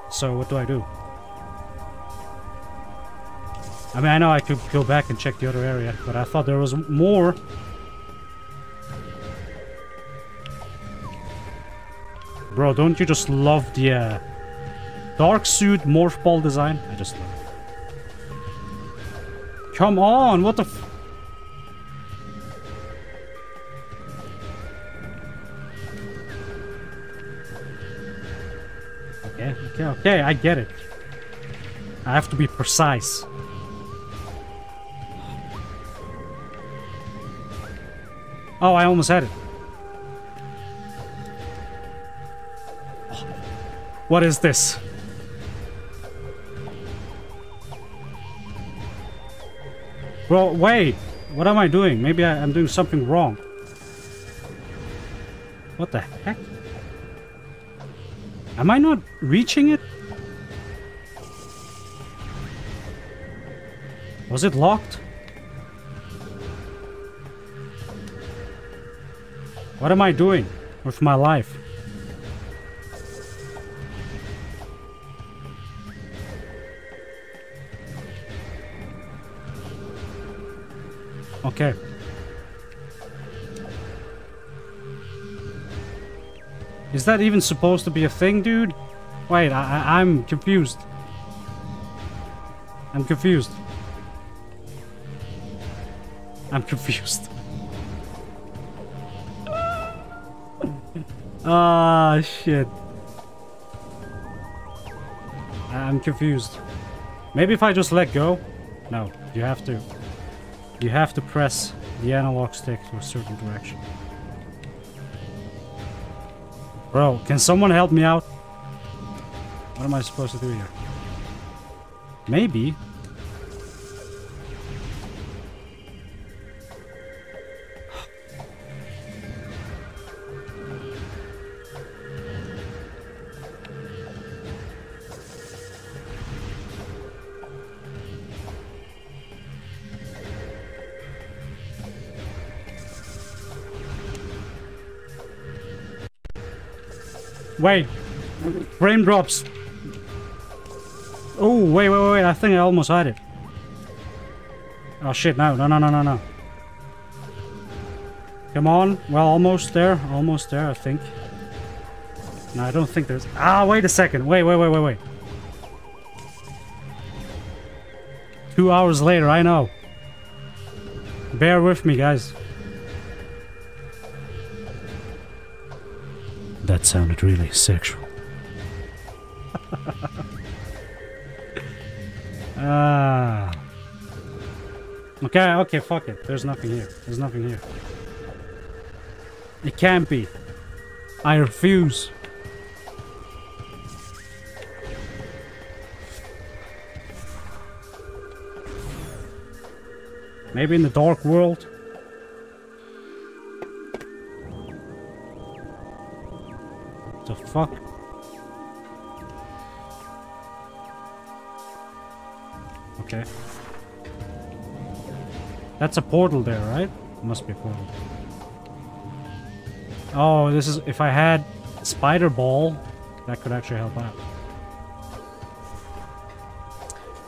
So, what do I do? I mean, I know I could go back and check the other area, but I thought there was more. Bro, don't you just love the uh, dark suit morph ball design? I just love it. Come on, what the f... Okay, okay, okay, I get it. I have to be precise. Oh, I almost had it. What is this? Well, wait. What am I doing? Maybe I, I'm doing something wrong. What the heck? Am I not reaching it? Was it locked? What am I doing with my life? Okay. Is that even supposed to be a thing, dude? Wait, I, I I'm confused. I'm confused. I'm confused. Ah, oh, shit. I'm confused. Maybe if I just let go? No, you have to. You have to press the analog stick to a certain direction. Bro, can someone help me out? What am I supposed to do here? Maybe. Wait, frame drops. Oh, wait, wait, wait, I think I almost had it. Oh shit, no, no, no, no, no, no. Come on, well, almost there, almost there, I think. No, I don't think there's... Ah, wait a second, wait, wait, wait, wait, wait. Two hours later, I know. Bear with me, guys. That sounded really sexual. Ah. uh, okay, okay, fuck it. There's nothing here. There's nothing here. It can't be. I refuse. Maybe in the dark world. The fuck? Okay. That's a portal there, right? Must be a portal. Oh, this is... If I had Spider Ball, that could actually help out.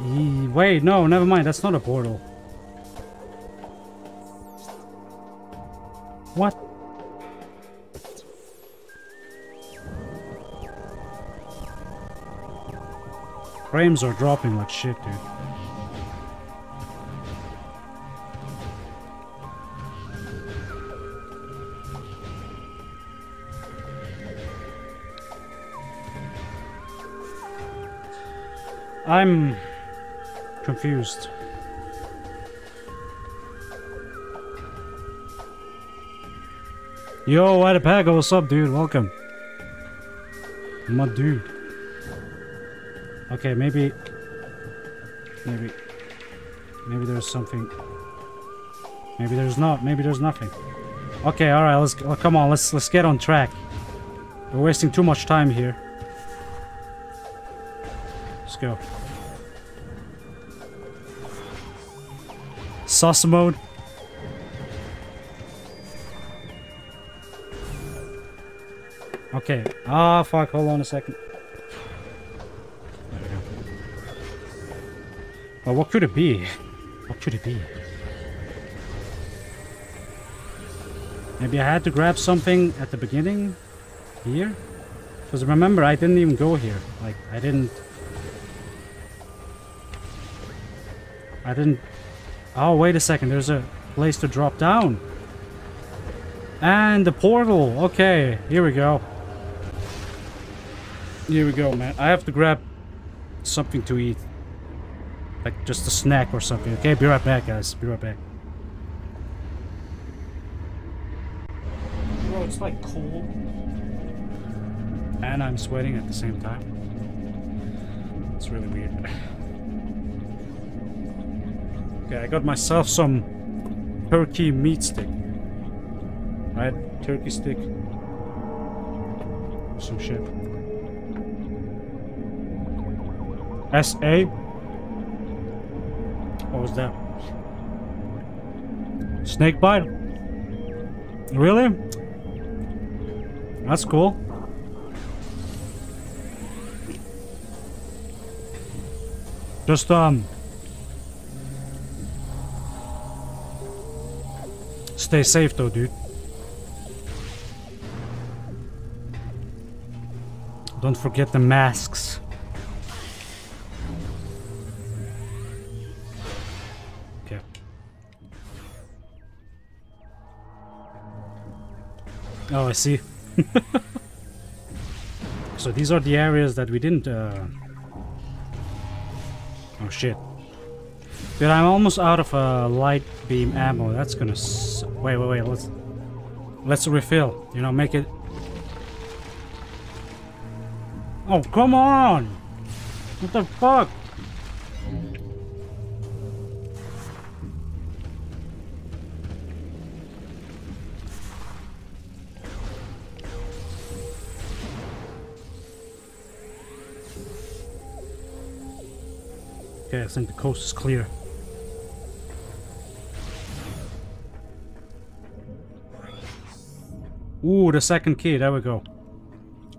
E wait, no, never mind. That's not a portal. What? Frames are dropping like shit, dude. I'm confused. Yo, what a pack, what's up, dude? Welcome. My dude. Okay, maybe, maybe, maybe there's something, maybe there's not, maybe there's nothing. Okay, all right, let's, oh, come on, let's, let's get on track. We're wasting too much time here. Let's go. Sus mode. Okay, ah, fuck, hold on a second. Well, what could it be? What could it be? Maybe I had to grab something at the beginning? Here? Because remember, I didn't even go here. Like, I didn't... I didn't... Oh, wait a second. There's a place to drop down. And the portal. Okay, here we go. Here we go, man. I have to grab something to eat. Like, just a snack or something. Okay, be right back, guys. Be right back. Bro, it's like cold. And I'm sweating at the same time. It's really weird. Okay, I got myself some turkey meat stick. Right? Turkey stick. Some shit. S A? What was that? Snake bite? Really? That's cool. Just, um... stay safe, though, dude. Don't forget the masks. Okay. Oh, I see. So these are the areas that we didn't, uh... Oh shit. Dude, I'm almost out of uh, light beam ammo. That's gonna s- Wait, wait, wait. Let's let's refill. You know, make it... Oh, come on! What the fuck? Okay, I think the coast is clear. Ooh, the second key, there we go.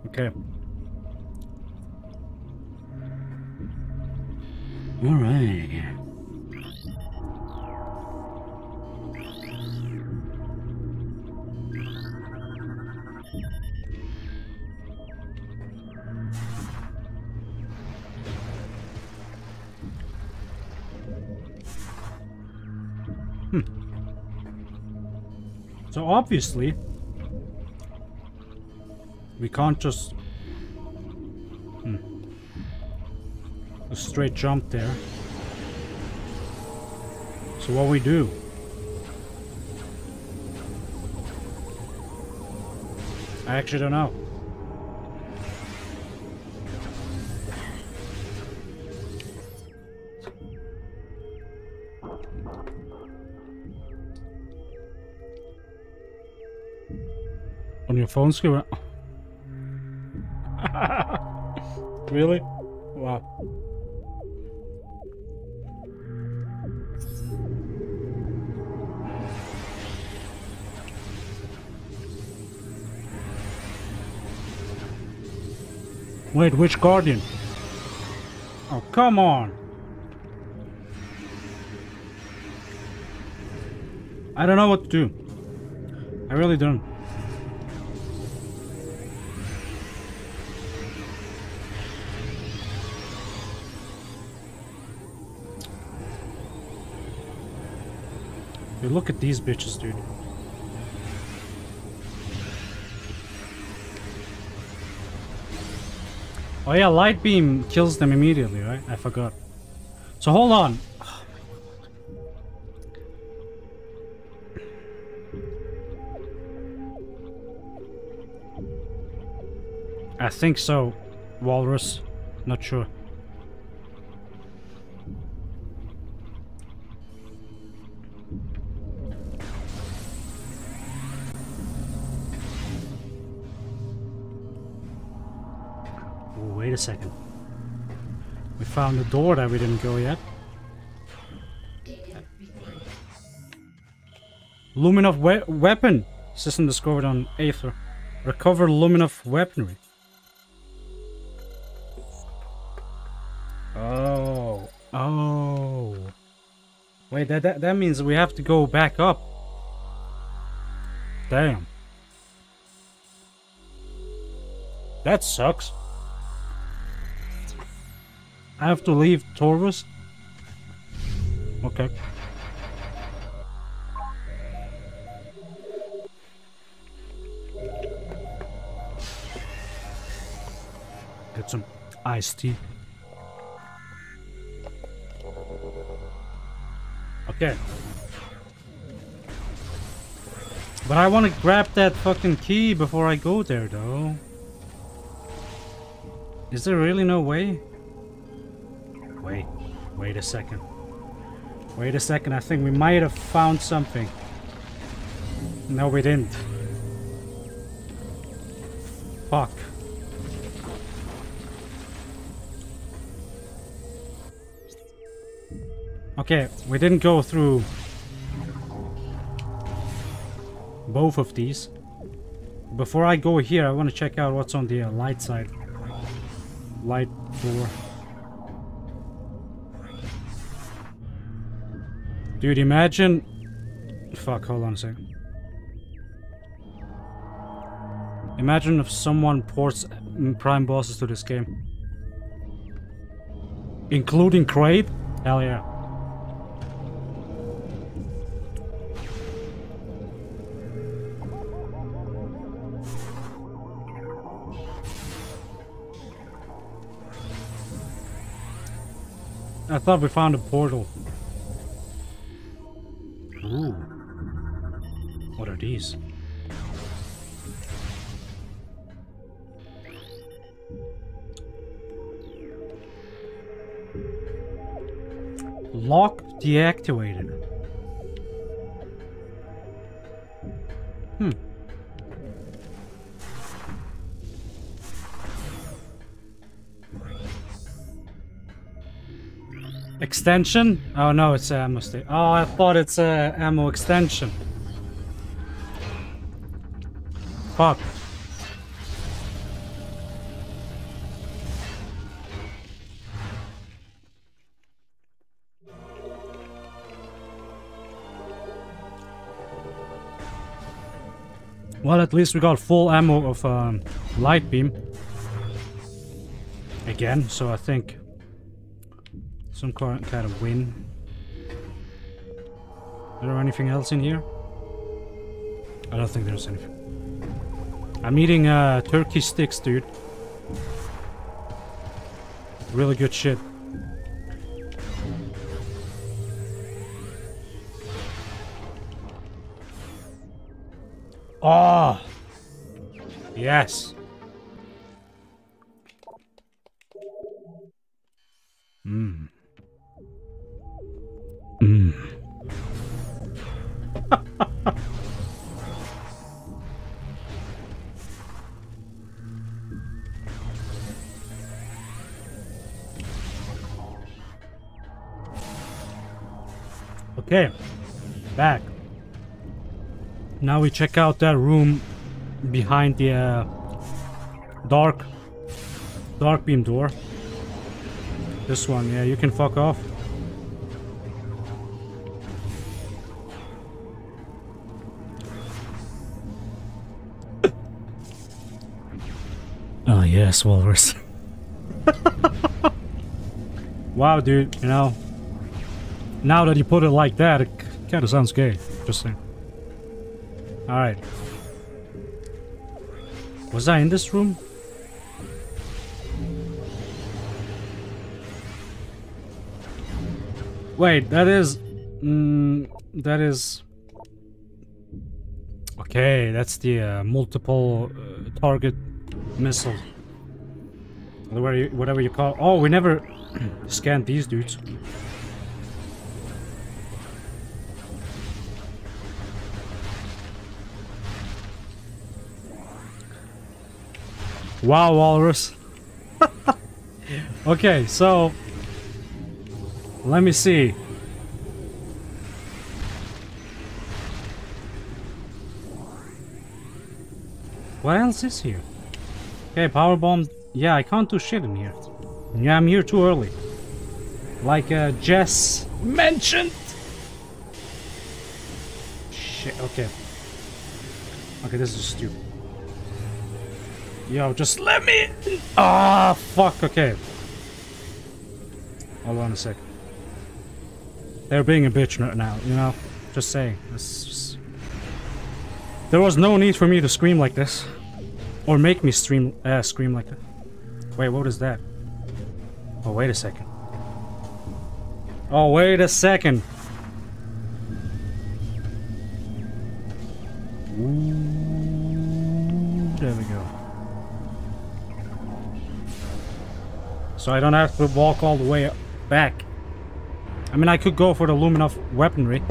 Okay. Alright. So obviously, we can't just, hmm, a straight jump there. So what we do? I actually don't know. On your phone screen? Really? Wow. Wait, which guardian? Oh, come on. I don't know what to do. I really don't. Dude, look at these bitches, dude. Oh yeah, light beam kills them immediately, right? I forgot. So hold on. I think so, Walrus. Not sure. Wait a second. We found a door that we didn't go yet. Luminoth we weapon! System discovered on Aether. Recover Luminoth weaponry. Oh. Oh. Wait, that, that, that means we have to go back up. Damn. That sucks. I have to leave Torvus? Okay. Get some iced tea. Okay. But I want to grab that fucking key before I go there, though. Is there really no way? Wait. Wait a second. Wait a second. I think we might have found something. No, we didn't. Fuck. Okay, we didn't go through both of these. Before I go here, I want to check out what's on the uh, light side. Light door. Dude, imagine... Fuck, hold on a second. Imagine if someone ports Prime bosses to this game. Including Kraid? Hell yeah. I thought we found a portal. Ooh. What are these? Lock deactivated. Hmm. Extension? Oh no, it's an ammo stick. Oh, I thought it's an ammo extension. Fuck. Well, at least we got full ammo of um, light beam. Again, so I think... some kind of win. Is there anything else in here? I don't think there's anything. I'm eating uh, turkey sticks, dude. Really good shit. Oh! Yes! Mmm. Mm. Okay, back. Now we check out that room behind the uh, dark dark beam door. This one, yeah, you can fuck off. Oh yes, Walrus. Wow, dude, you know, now that you put it like that, it kind of sounds gay. Just saying. Alright. Was I in this room? Wait, that is... Mm, that is... Okay, that's the uh, multiple uh, target... missile. Whatever you, whatever you call. Oh, we never scanned these dudes. Wow, Walrus. Okay, so let me see. What else is here? Okay, power bomb. Yeah, I can't do shit in here. Yeah, I'm here too early. Like uh, Jess mentioned. Shit. Okay. Okay, this is stupid. Yo, just let me... Ah, fuck, okay. Hold on a sec. They're being a bitch right now, you know? Just saying. It's just... There was no need for me to scream like this. Or make me stream, uh, scream like that. Wait, what is that? Oh, wait a second. Oh, wait a second. Ooh, there we go. So I don't have to walk all the way back. I mean, I could go for the Luminoth weaponry.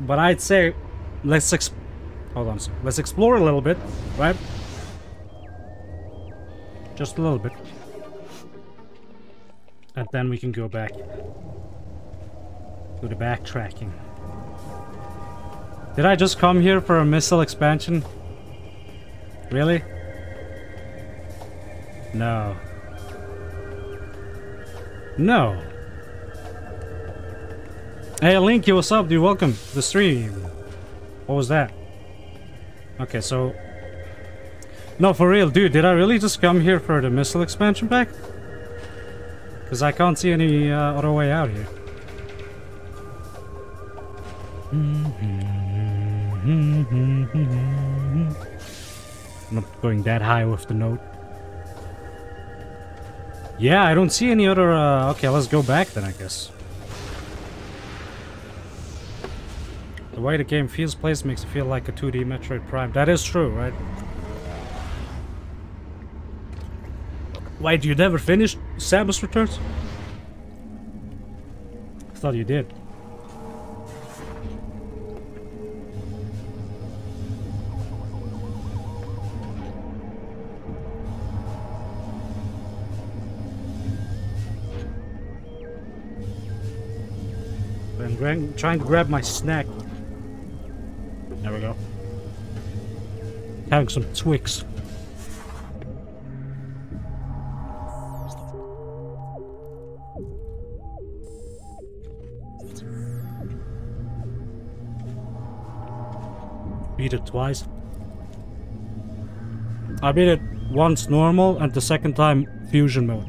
But I'd say, let's exp- Hold on a second. Let's explore a little bit, right? Just a little bit. And then we can go back to the backtracking. Did I just come here for a missile expansion? Really? No. No. Hey Linky, what's up, dude? Welcome to the stream. What was that? Okay, so... No, for real, dude, did I really just come here for the missile expansion pack? Because I can't see any uh, other way out here. I'm not going that high with the note. Yeah, I don't see any other... Uh... Okay, let's go back then, I guess. The way the game feels plays makes it feel like a two D Metroid Prime. That is true, right? Wait, you never finished Samus Returns? I thought you did. I'm trying to grab my snack. There we go. Having some Twix. Beat it twice. I beat it once normal and the second time fusion mode.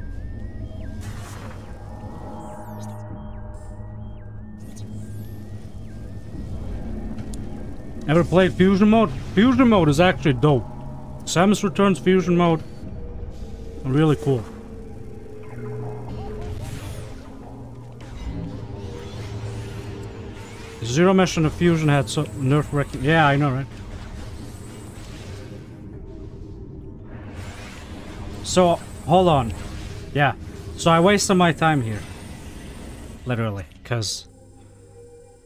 Ever played Fusion Mode? Fusion Mode is actually dope. Samus Returns Fusion Mode, really cool. Zero Mesh and the Fusion had so nerve-wracking. Yeah, I know, right? So, hold on. Yeah. So I wasted my time here. Literally, because...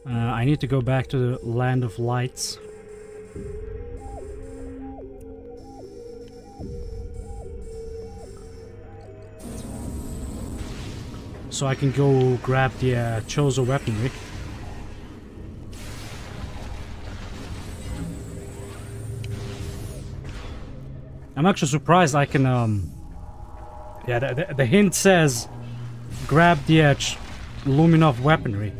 Uh, I need to go back to the Land of Lights. So I can go grab the uh, Chozo weaponry. I'm actually surprised I can... Um, yeah, the, the, the hint says grab the uh, Luminoth weaponry.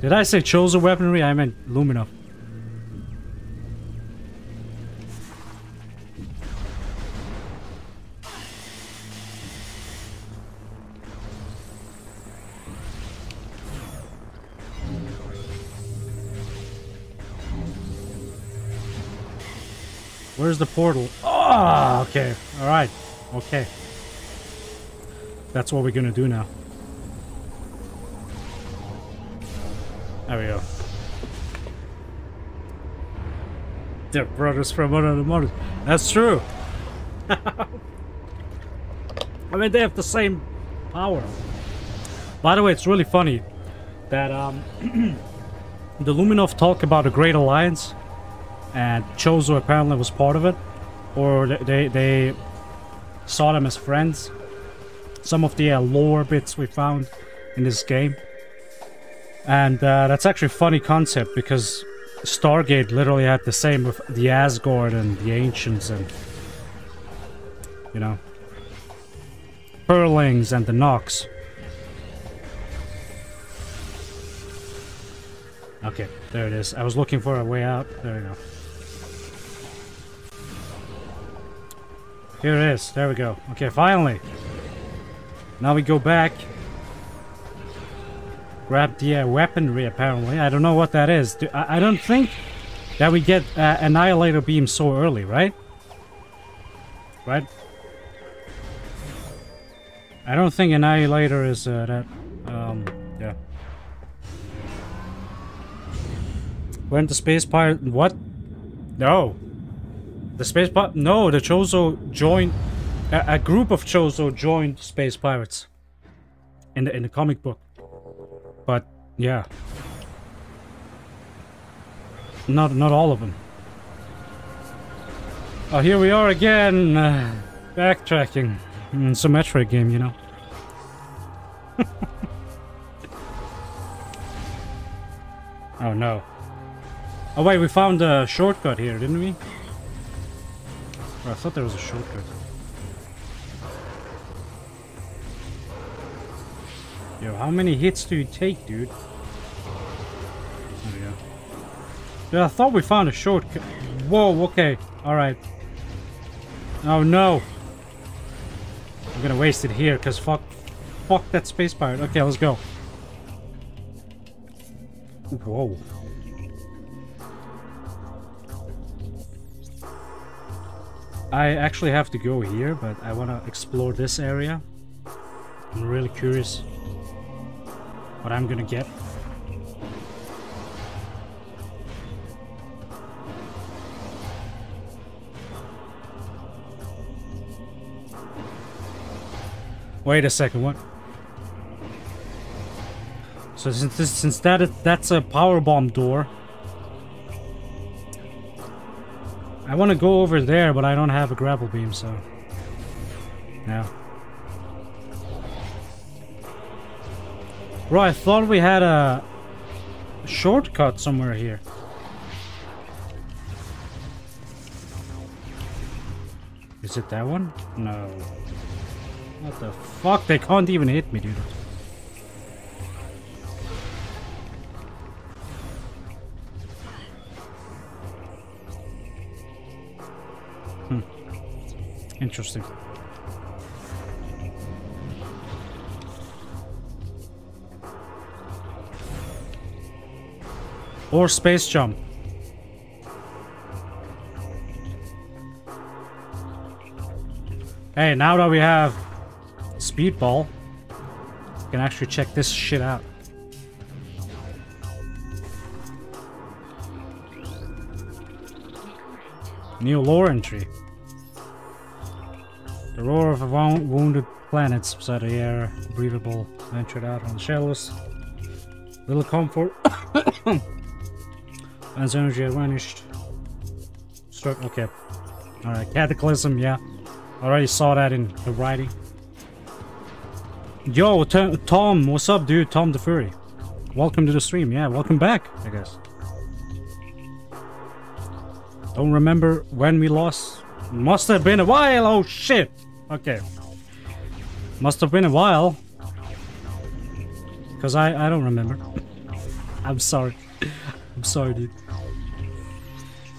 Did I say Chozo weaponry? I meant Luminoth. Where's the portal? Oh, okay. Alright. Okay. That's what we're gonna do now. There we go. They're brothers from another mother. That's true. I mean, they have the same power. By the way, it's really funny that um, the Luminoth talk about a Great Alliance, and Chozo apparently was part of it, or they they saw them as friends. Some of the uh, lore bits we found in this game. And uh, that's actually a funny concept because Stargate literally had the same with the Asgard and the Ancients and, you know, Purlings and the Nox. Okay, there it is. I was looking for a way out. There we go. Here it is. There we go. Okay, finally. Now we go back. Grab the uh, weaponry, apparently. I don't know what that is. Do, I, I don't think that we get uh, Annihilator Beam so early, right? Right? I don't think Annihilator is uh, that... Um, yeah. Weren't the Space Pirate... What? No. The Space Pirate... No, the Chozo joined... A, a group of Chozo joined Space Pirates. In the, in the comic book. But, yeah. Not, not all of them. Oh, here we are again. Uh, backtracking. It's a Metroid game, you know. Oh, no. Oh, wait, we found a shortcut here, didn't we? Oh, I thought there was a shortcut. Yo, how many hits do you take, dude? There we go. Dude, I thought we found a shortcut. Whoa, okay. Alright. Oh, no. I'm gonna waste it here, because fuck... Fuck that Space Pirate. Okay, let's go. Whoa. I actually have to go here, but I want to explore this area. I'm really curious what I'm gonna get. Wait a second, what? So since this, since that is, that's a power bomb door, I want to go over there, but I don't have a grapple beam, so no. Bro, I thought we had a shortcut somewhere here. Is it that one? No. What the fuck? They can't even hit me, dude. Hmm. Interesting. Or space jump. Hey, now that we have Speedball, you can actually check this shit out. New lore entry. The roar of a wounded planet beside the air, breathable, ventured out on the shallows. Little comfort. As energy had vanished. Struck. Okay. Alright, Cataclysm, yeah. Already saw that in the writing. Yo, t Tom, what's up, dude? Tom the Fury. Welcome to the stream. Yeah, welcome back, I guess. Don't remember when we lost. Must have been a while. Oh, shit. Okay. Must have been a while. Because I, I don't remember. I'm sorry. I'm sorry, dude.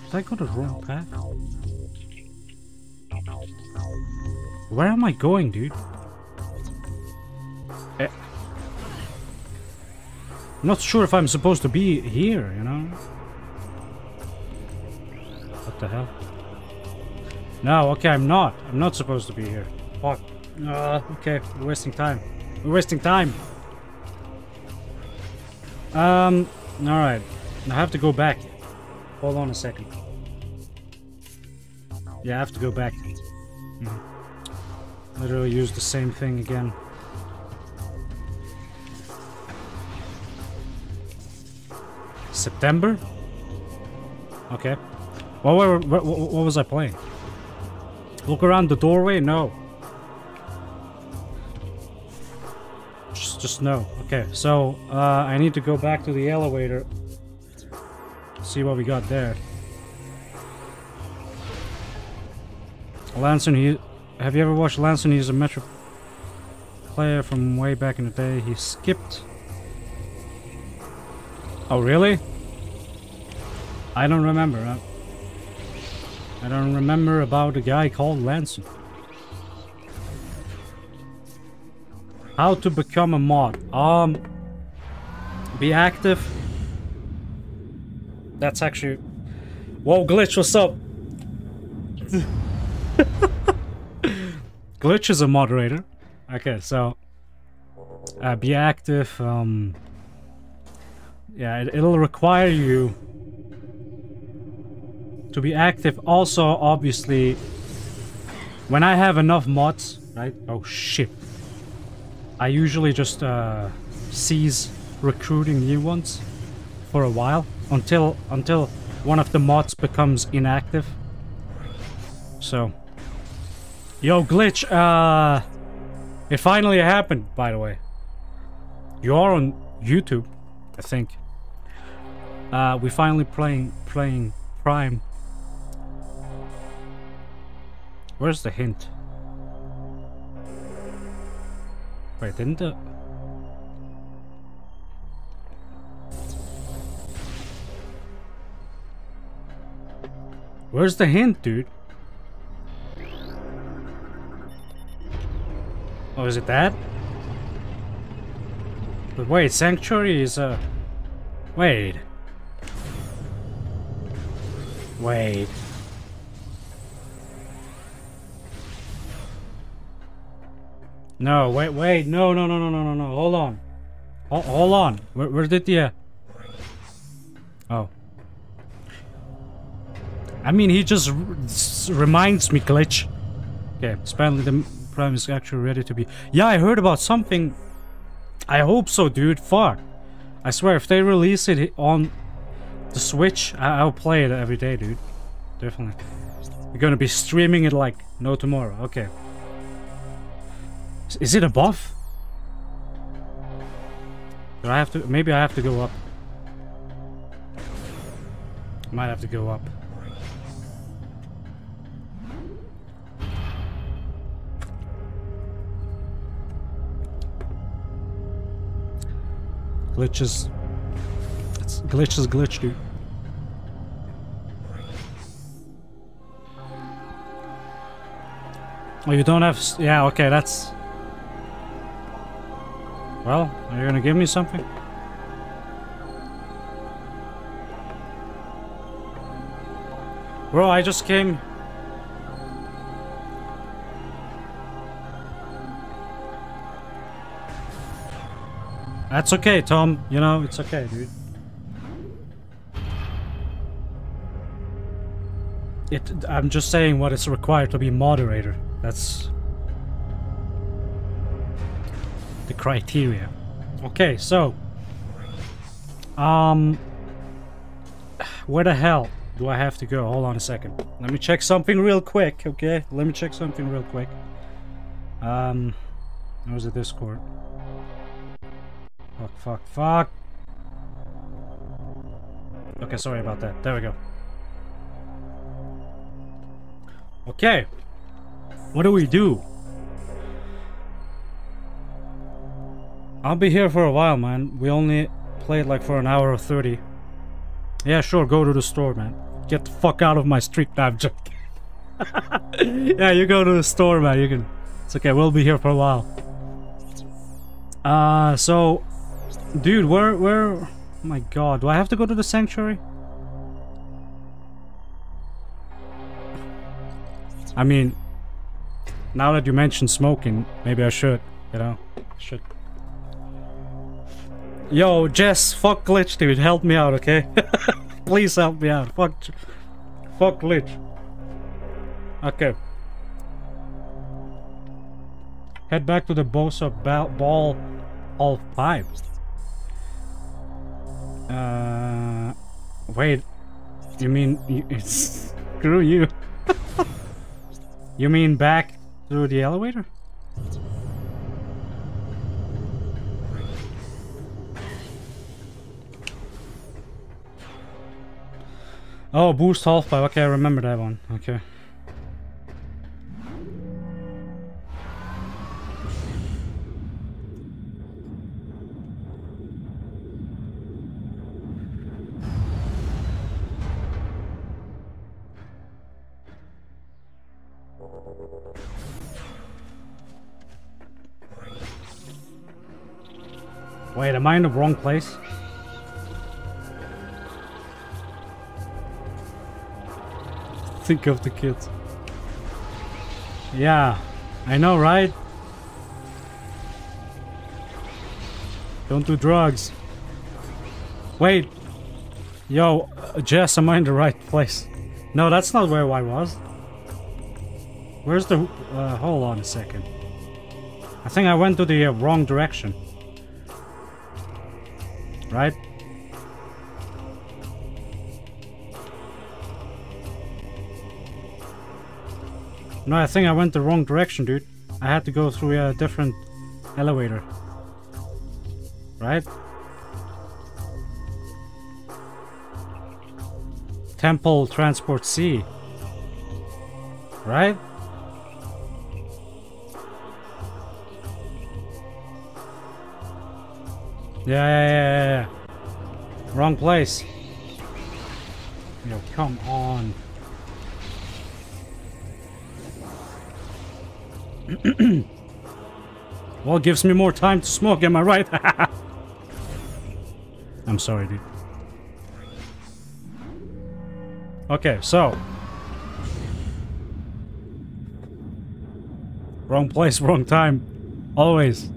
Did I go the wrong path? Where am I going, dude? I'm not sure if I'm supposed to be here, you know? What the hell? No, okay, I'm not. I'm not supposed to be here. Fuck. Uh, okay, we're wasting time. We're wasting time! Um, alright. I have to go back. Hold on a second. Yeah, I have to go back. Mm-hmm. Literally use the same thing again. September? Okay. What, were, what, what was I playing? Look around the doorway? No. Just, just no. Okay, so uh, I need to go back to the elevator. See what we got there. Lanson, he... Have you ever watched Lanson? He's a Metro player from way back in the day. He skipped... Oh, really? I don't remember. I, I don't remember about a guy called Lanson. How to become a mod? Um, be active. That's actually... Whoa, Glitch, what's up? Glitch is a moderator. Okay, so... Uh, be active, um... Yeah, it, it'll require you... to be active. Also, obviously... When I have enough mods, right? Oh, shit. I usually just, uh... cease recruiting new ones for a while. Until, until one of the mods becomes inactive. So... Yo, Glitch, uh... it finally happened, by the way. You're on YouTube, I think. Uh, we're finally playing playing Prime. Where's the hint? Wait, didn't the... Where's the hint, dude? Oh, is it that? But wait, Sanctuary is a... Uh... Wait. Wait. No, wait, wait, no, no, no, no, no, no, no, hold on. Ho hold on, where, where did the... Uh... Oh. I mean, he just r reminds me, Glitch. Okay, apparently the... Prime is actually ready to be. Yeah, I heard about something. I hope so, dude. Fuck. I swear, if they release it on the Switch, I I'll play it every day, dude. Definitely. We're gonna be streaming it like no tomorrow. Okay. Is it a buff? Do I have to? Maybe I have to go up. Might have to go up. Glitch is... It's, glitch is glitch, dude. Oh, you don't have... Yeah, okay, that's... Well, are you gonna give me something? Bro, I just came... That's okay, Tom. You know, it's okay, dude. It, I'm just saying what is required to be moderator. That's... the criteria. Okay, so... Um... Where the hell do I have to go? Hold on a second. Let me check something real quick, okay? Let me check something real quick. Um... Where's the Discord? Fuck, fuck, fuck. Okay, sorry about that. There we go. Okay. What do we do? I'll be here for a while, man. We only played like for an hour or thirty. Yeah, sure, go to the store, man. Get the fuck out of my street. No, I'm joking. Yeah, you go to the store, man. You can. It's okay, we'll be here for a while. Uh, so... Dude, where, where... Oh my god, do I have to go to the Sanctuary? I mean... Now that you mentioned smoking, maybe I should, you know? Should. Yo, Jess, fuck Glitch, dude, help me out, okay? Please help me out, fuck... Fuck Glitch. Okay. Head back to the Bosa ba Ball Hall five. Uh, wait, you mean you, it's screw you? You mean back through the elevator? Oh, boost Hall five. Okay, I remember that one. Okay. Wait, am I in the wrong place? Think of the kids. Yeah, I know, right? Don't do drugs. Wait. Yo, uh, Jess, am I in the right place? No, that's not where I was. Where's the... Uh, hold on a second. I think I went to the uh, wrong direction. Right? No, I think I went the wrong direction, dude. I had to go through a different elevator. Right? Temple Transport C. Right? Yeah, yeah, yeah, yeah. Wrong place. Yo, come on. Well, it gives me more time to smoke, am I right? I'm sorry, dude. Okay, so. Wrong place, wrong time. Always.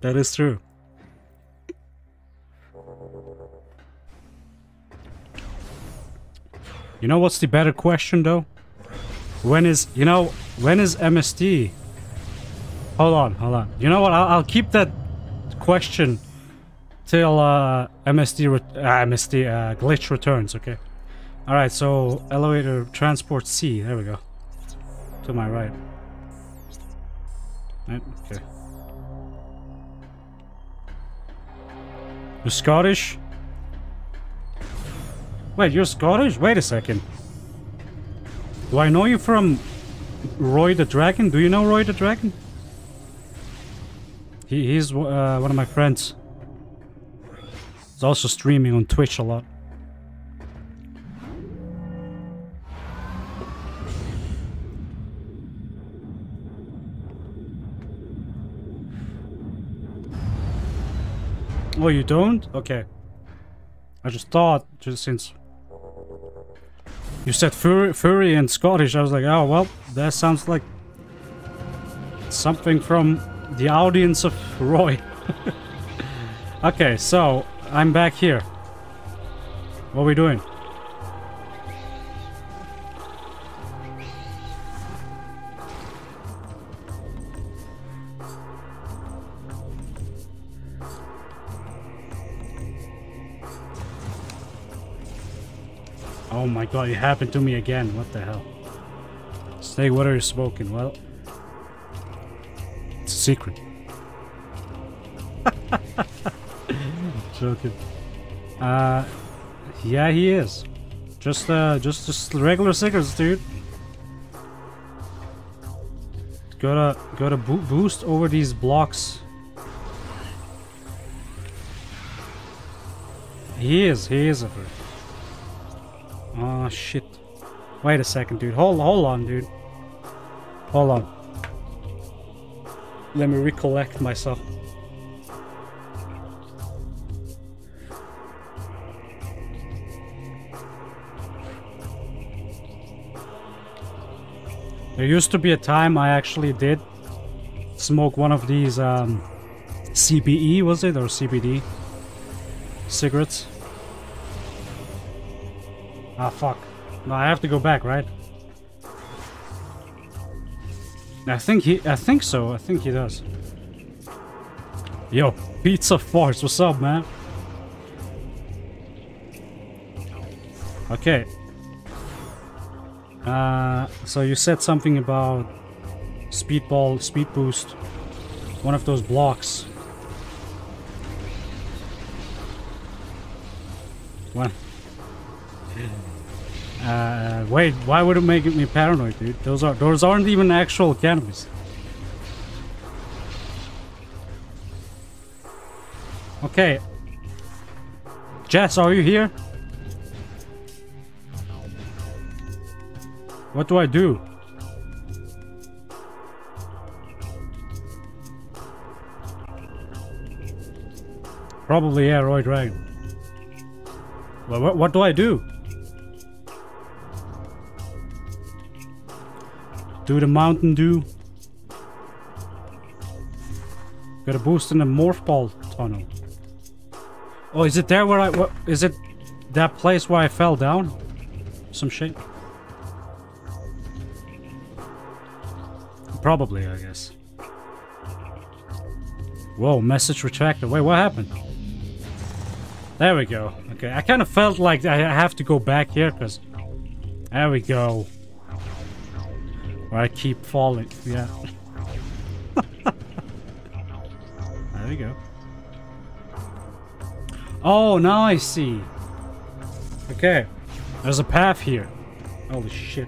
That is true. You know what's the better question, though? When is, you know, when is M S T? Hold on, hold on. You know what? I'll, I'll keep that question till uh, M S T, re uh, M S T uh, glitch returns. Okay. All right. So elevator transport C. There we go. To my right. Right. Okay. You're Scottish? Wait, you're Scottish? Wait a second. Do I know you from Roy the Dragon? Do you know Roy the Dragon? He, he's uh, one of my friends. He's also streaming on Twitch a lot. Oh, you don't? Okay. I just thought, just since... You said furry, furry and Scottish. I was like, oh, well, that sounds like something from the audience of Roy. Okay, so I'm back here. What are we doing? Oh my god, it happened to me again. What the hell? Stay what are you smoking? Well, it's a secret. Joking. Uh, yeah, he is. Just, uh, just, just regular cigarettes, dude. Gotta, gotta bo boost over these blocks. He is, he is a bird. Oh shit. Wait a second, dude. Hold hold on, dude. Hold on. Let me recollect myself. There used to be a time I actually did smoke one of these um C B E, was it, or C B D cigarettes. Ah, fuck. No, I have to go back, right? I think he... I think so. I think he does. Yo, pizza farts. What's up, man? Okay. Uh, so you said something about speedball, speed boost. One of those blocks. One. Uh, wait, why would it make me paranoid, dude? Those are those aren't even actual cannabis. Okay. Jess, are you here? What do I do? Probably, yeah, Roy Dragon. Well, what, what do I do? Do the Mountain Dew. Got a boost in the morph ball tunnel. Oh, is it there where I... What, is it that place where I fell down? Some shit? Probably, I guess. Whoa, message retracted. Wait, what happened? There we go. Okay, I kind of felt like I have to go back here, because... There we go. Where I keep falling. Yeah. There we go. Oh, now I see. Okay. There's a path here. Holy shit.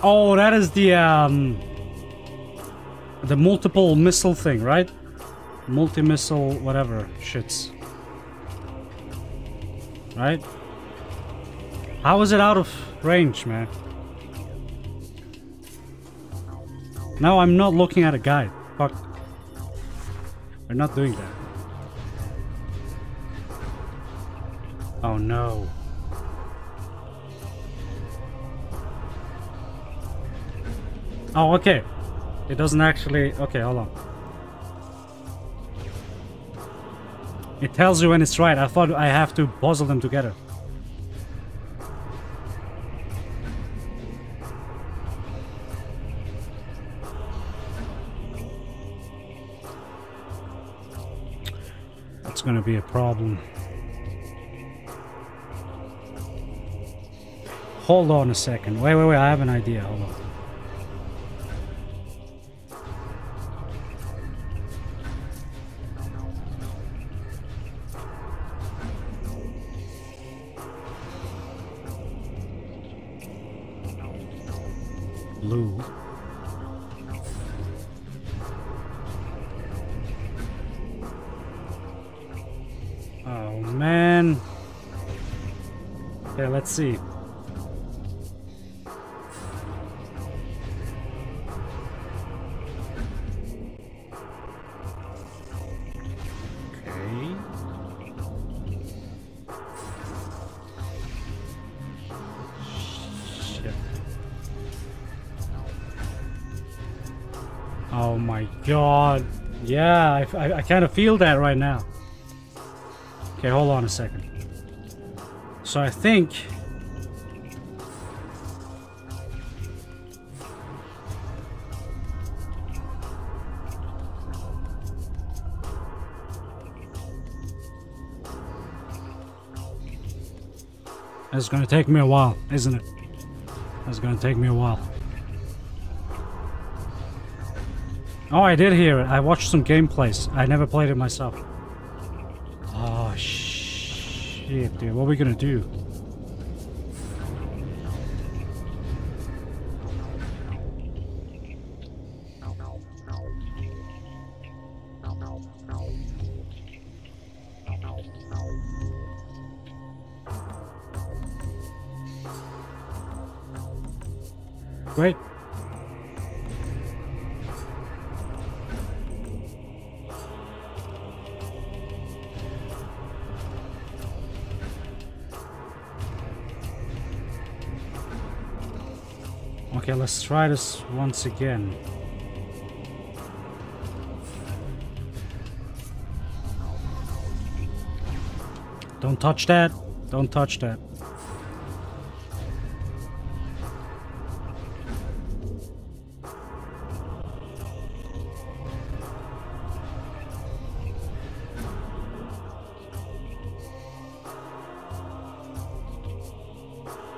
Oh, that is the, um... the multiple missile thing, right? Multi-missile whatever shits. Right? How is it out of range, man? No, I'm not looking at a guide. Fuck. We're not doing that. Oh no. Oh, okay. It doesn't actually... Okay, hold on. It tells you when it's right. I thought I have to puzzle them together. That's gonna be a problem. Hold on a second. Wait, wait, wait. I have an idea. Hold on. Blue. Oh man. Okay, let's see. God, yeah, I, I, I kind of feel that right now. Okay, hold on a second. So I think... It's gonna take me a while, isn't it? It's gonna take me a while. Oh, I did hear it. I watched some gameplays. I never played it myself. Oh, shit, dude. What are we gonna do? Great. Okay, let's try this once again. Don't touch that. Don't touch that.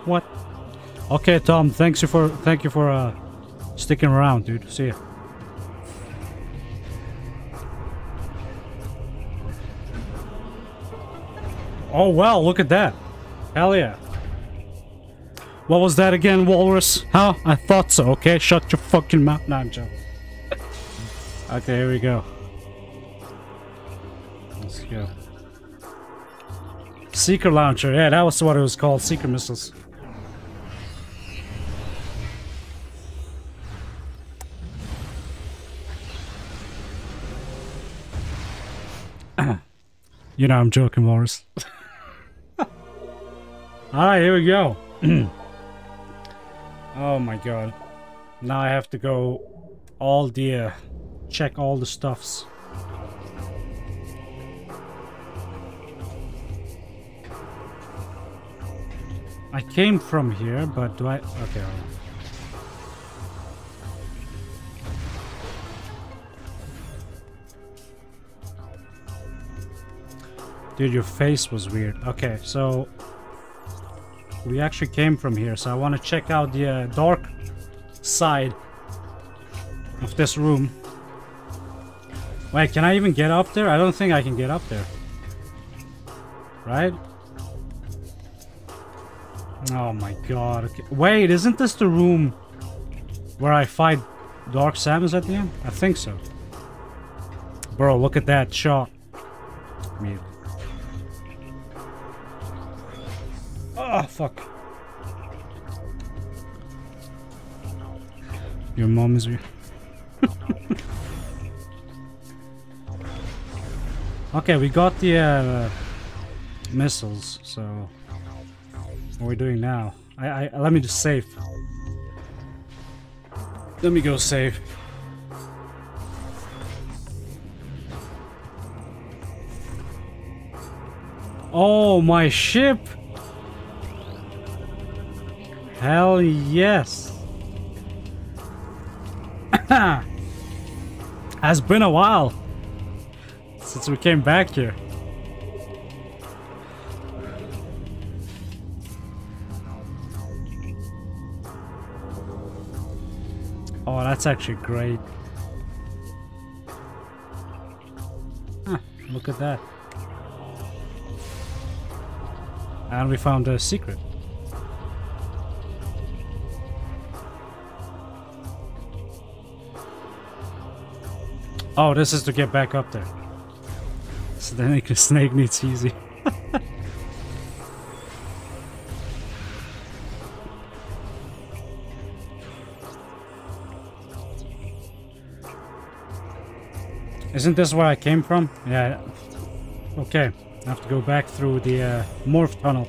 What? Okay, Tom. Thanks you for thank you for uh, sticking around, dude. See ya. Oh well, look at that! Hell yeah! What was that again, Walrus? Huh? I thought so. Okay, shut your fucking mouth. No, I'm joking. Okay, here we go. Let's go. Seeker launcher. Yeah, that was what it was called. Seeker missiles. You know I'm joking, Walrus. Alright, here we go. Oh my god. Now I have to go all dear. Check all the stuffs. I came from here, but do I... Okay, all right. Dude, your face was weird. Okay, so... we actually came from here, so I want to check out the uh, dark side of this room. Wait, can I even get up there? I don't think I can get up there. Right? Oh my god. Okay. Wait, isn't this the room where I fight Dark Samus at the end? I think so. Bro, look at that shot. Mute. Oh, fuck. Your mom is weird. Okay, we got the uh, missiles, so... what are we doing now? I, I let me just save. Let me go save. Oh, my ship! Hell yes! Has been a while since we came back here. Oh, that's actually great. Huh, look at that. And we found a secret. Oh, this is to get back up there. So then the snake needs easy. Isn't this where I came from? Yeah. Okay. I have to go back through the uh, morph tunnel.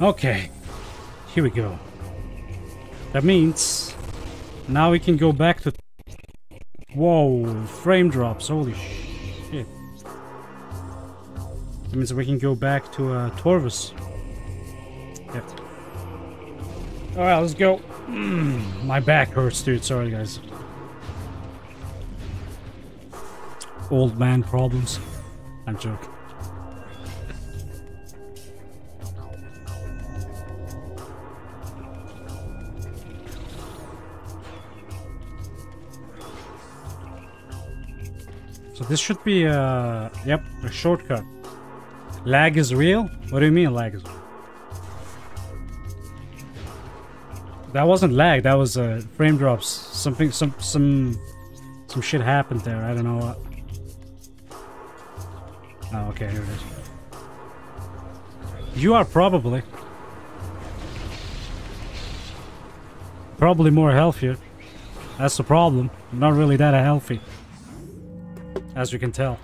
Okay. Here we go. That means now we can go back to... whoa, frame drops, holy shit. That means we can go back to uh, Torvus. Yep. Alright, let's go. Mm, my back hurts, dude. Sorry, guys. Old man problems. I'm joking. This should be uh yep, a shortcut. Lag is real? What do you mean lag is real? That wasn't lag, that was uh frame drops. Something some some some shit happened there, I don't know what. Oh okay, here it is. You are probably probably more healthier. That's the problem. I'm not really that healthy. As you can tell.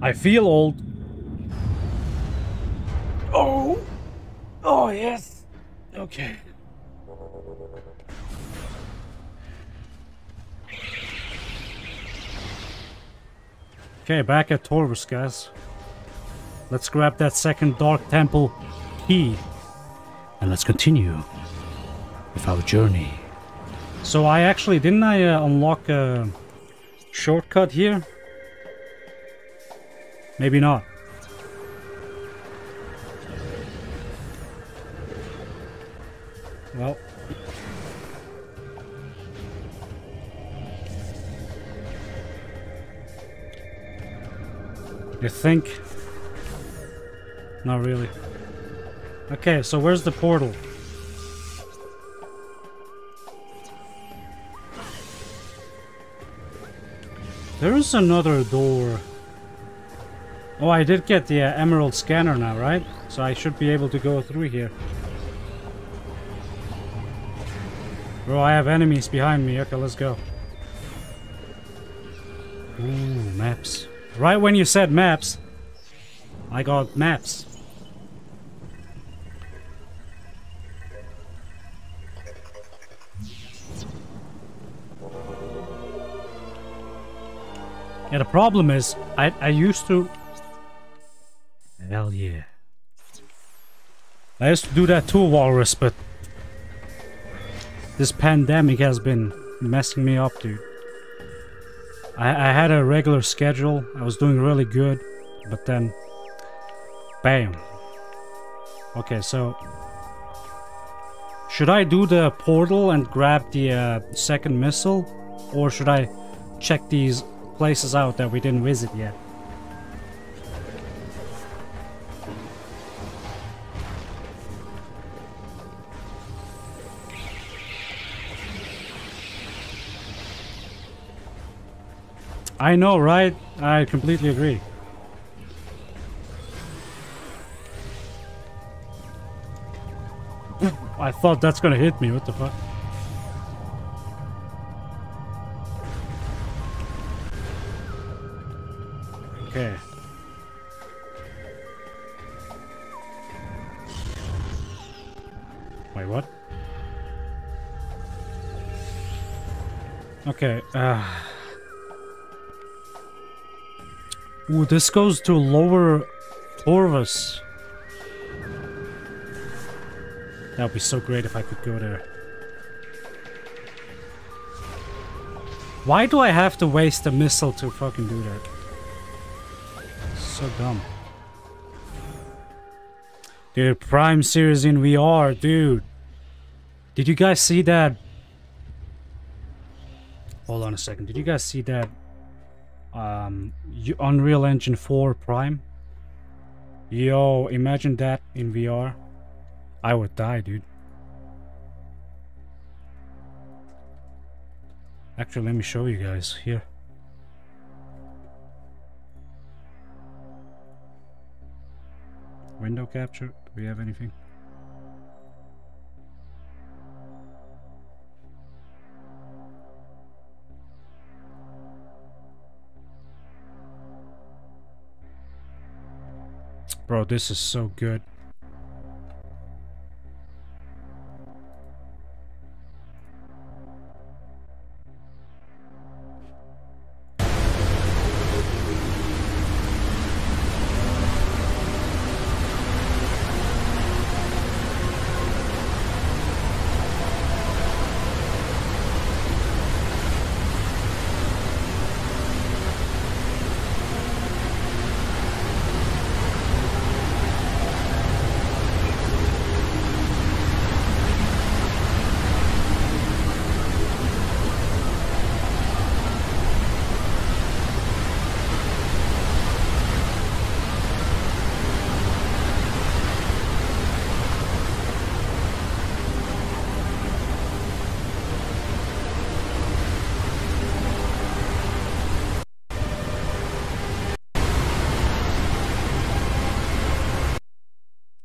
I feel old. Oh! Oh, yes! Okay. Okay, back at Torvus, guys. Let's grab that second Dark Temple key. And let's continue with our journey. So I actually didn't I uh, unlock a shortcut here? Maybe not. Well, you think? Not really. Okay, so where's the portal? There is another door. Oh, I did get the uh, emerald scanner now, right? So I should be able to go through here. Bro, I have enemies behind me. Okay, let's go. Ooh, maps. Right when you said maps, I got maps. Yeah, the problem is, I, I used to... Hell yeah. I used to do that too, Walrus, but... This pandemic has been messing me up, dude. I, I had a regular schedule, I was doing really good, but then... Bam. Okay, so... Should I do the portal and grab the uh, second missile? Or should I check these... places out that we didn't visit yet. I know, right? I completely agree. I thought that's gonna hit me, what the fuck? Okay. Wait, what? Okay, uh... Ooh, this goes to lower Torvus. That would be so great if I could go there. Why do I have to waste a missile to fucking do that? So dumb. Dude, Prime series in V R, dude. Did you guys see that? Hold on a second. Did you guys see that um, Unreal Engine four Prime? Yo, imagine that in V R. I would die, dude. Actually, let me show you guys here. Window capture? Do we have anything? Bro, this is so good.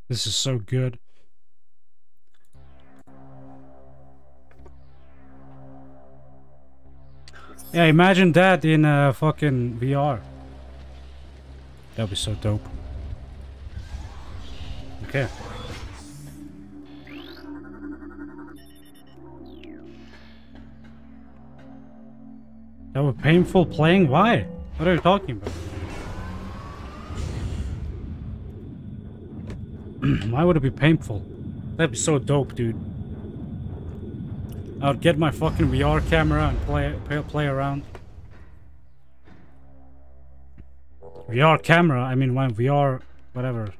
This is so good. Yeah, imagine that in a uh, fucking V R. That'd be so dope. Okay. That was painful playing? Why? What are you talking about? Why would it be painful? That'd be so dope, dude. I would get my fucking V R camera and play, play, play around. V R camera? I mean, my V R... whatever.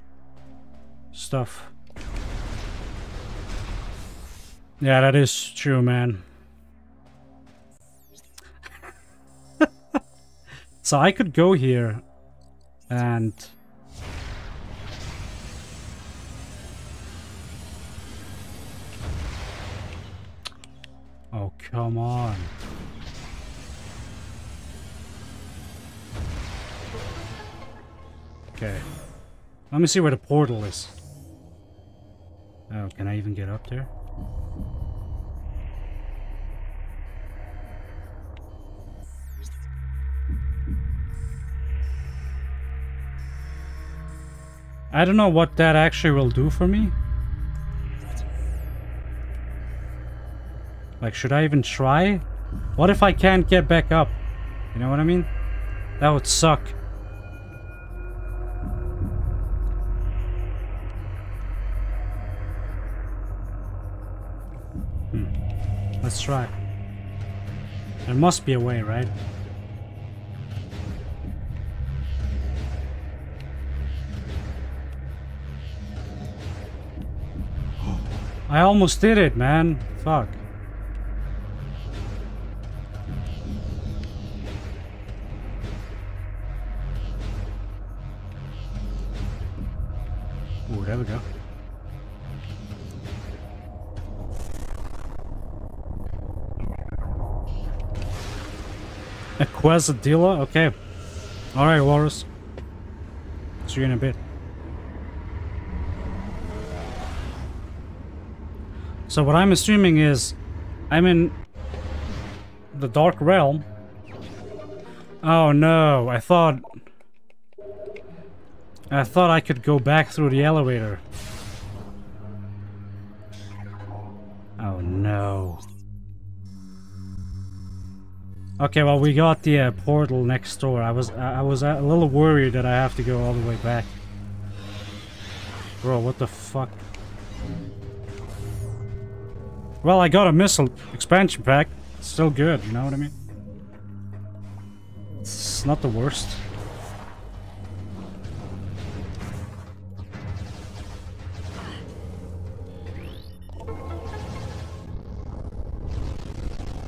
Stuff. Yeah, that is true, man. So I could go here and... Oh, come on. Okay. Let me see where the portal is. Oh, can I even get up there? I don't know what that actually will do for me. Like, should I even try? What if I can't get back up? You know what I mean? That would suck. Hmm. Let's try. There must be a way, right? I almost did it, man. Fuck. Ooh, there we go. A quest dealer? Okay. Alright, Walrus. See you in a bit. So what I'm assuming is I'm in the Dark Realm. Oh no, I thought I thought I could go back through the elevator. Oh no. Okay, well we got the uh, portal next door. I was I was a little worried that I have to go all the way back. Bro, what the fuck? Well, I got a missile expansion pack. It's still good, you know what I mean? It's not the worst.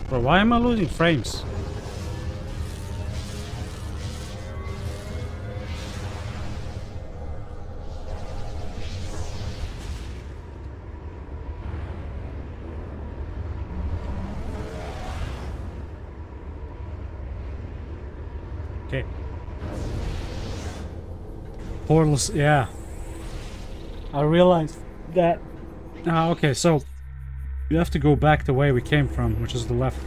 Bro, why am I losing frames? Portals, yeah. I realized that. Ah, okay, so we have to go back the way we came from, which is the left.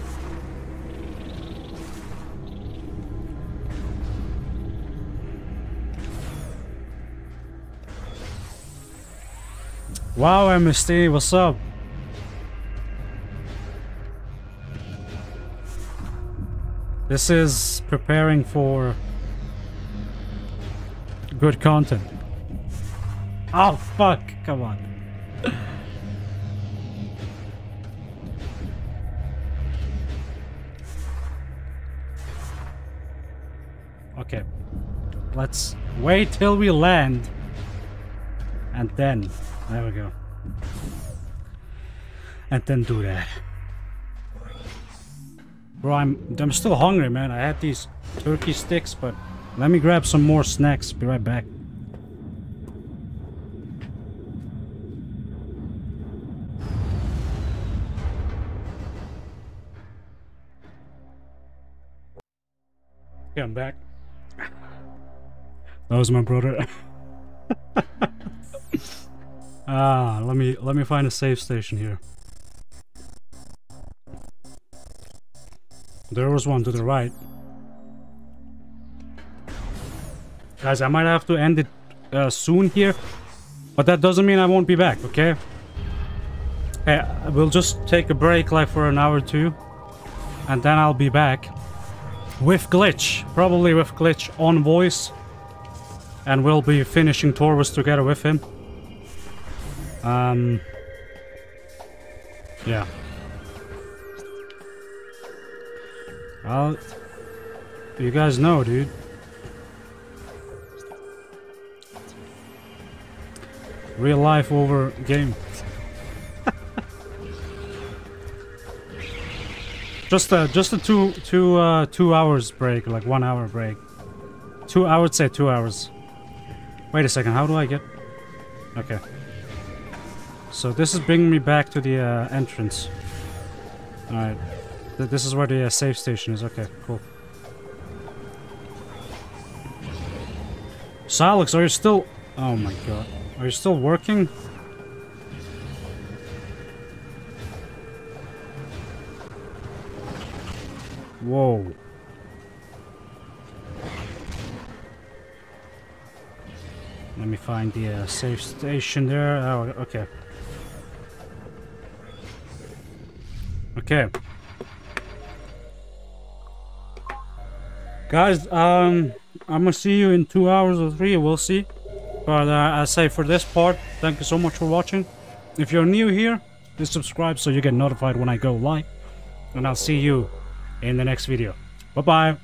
Wow, M S T, what's up? This is preparing for good content. Oh fuck, come on. Okay. Let's wait till we land. And then, there we go. And then do that. Bro, I'm I'm still hungry, man. I had these turkey sticks, but let me grab some more snacks. Be right back. Okay, I'm back. That was my brother. Ah, let me let me find a safe station here. There was one to the right. Guys, I might have to end it uh, soon here, but that doesn't mean I won't be back, okay? Hey, we'll just take a break like for an hour or two, and then I'll be back with Glitch, probably with Glitch on voice, and we'll be finishing Torvus together with him. Um, yeah. Well, you guys know, dude. Real life over game. Just a just a two two uh, two hours break, like one hour break. Two I would say two hours. Wait a second, how do I get? Okay. So this is bringing me back to the uh, entrance. All right, Th this is where the uh, safe station is. Okay, cool. Sylux, are you still... Oh my god. Are you still working? Whoa. Let me find the uh, safe station there. Oh, okay. Okay. Guys, um, I'm gonna see you in two hours or three, we'll see. But uh, I say for this part, thank you so much for watching. If you're new here, please subscribe so you get notified when I go live. And I'll see you in the next video. Bye-bye.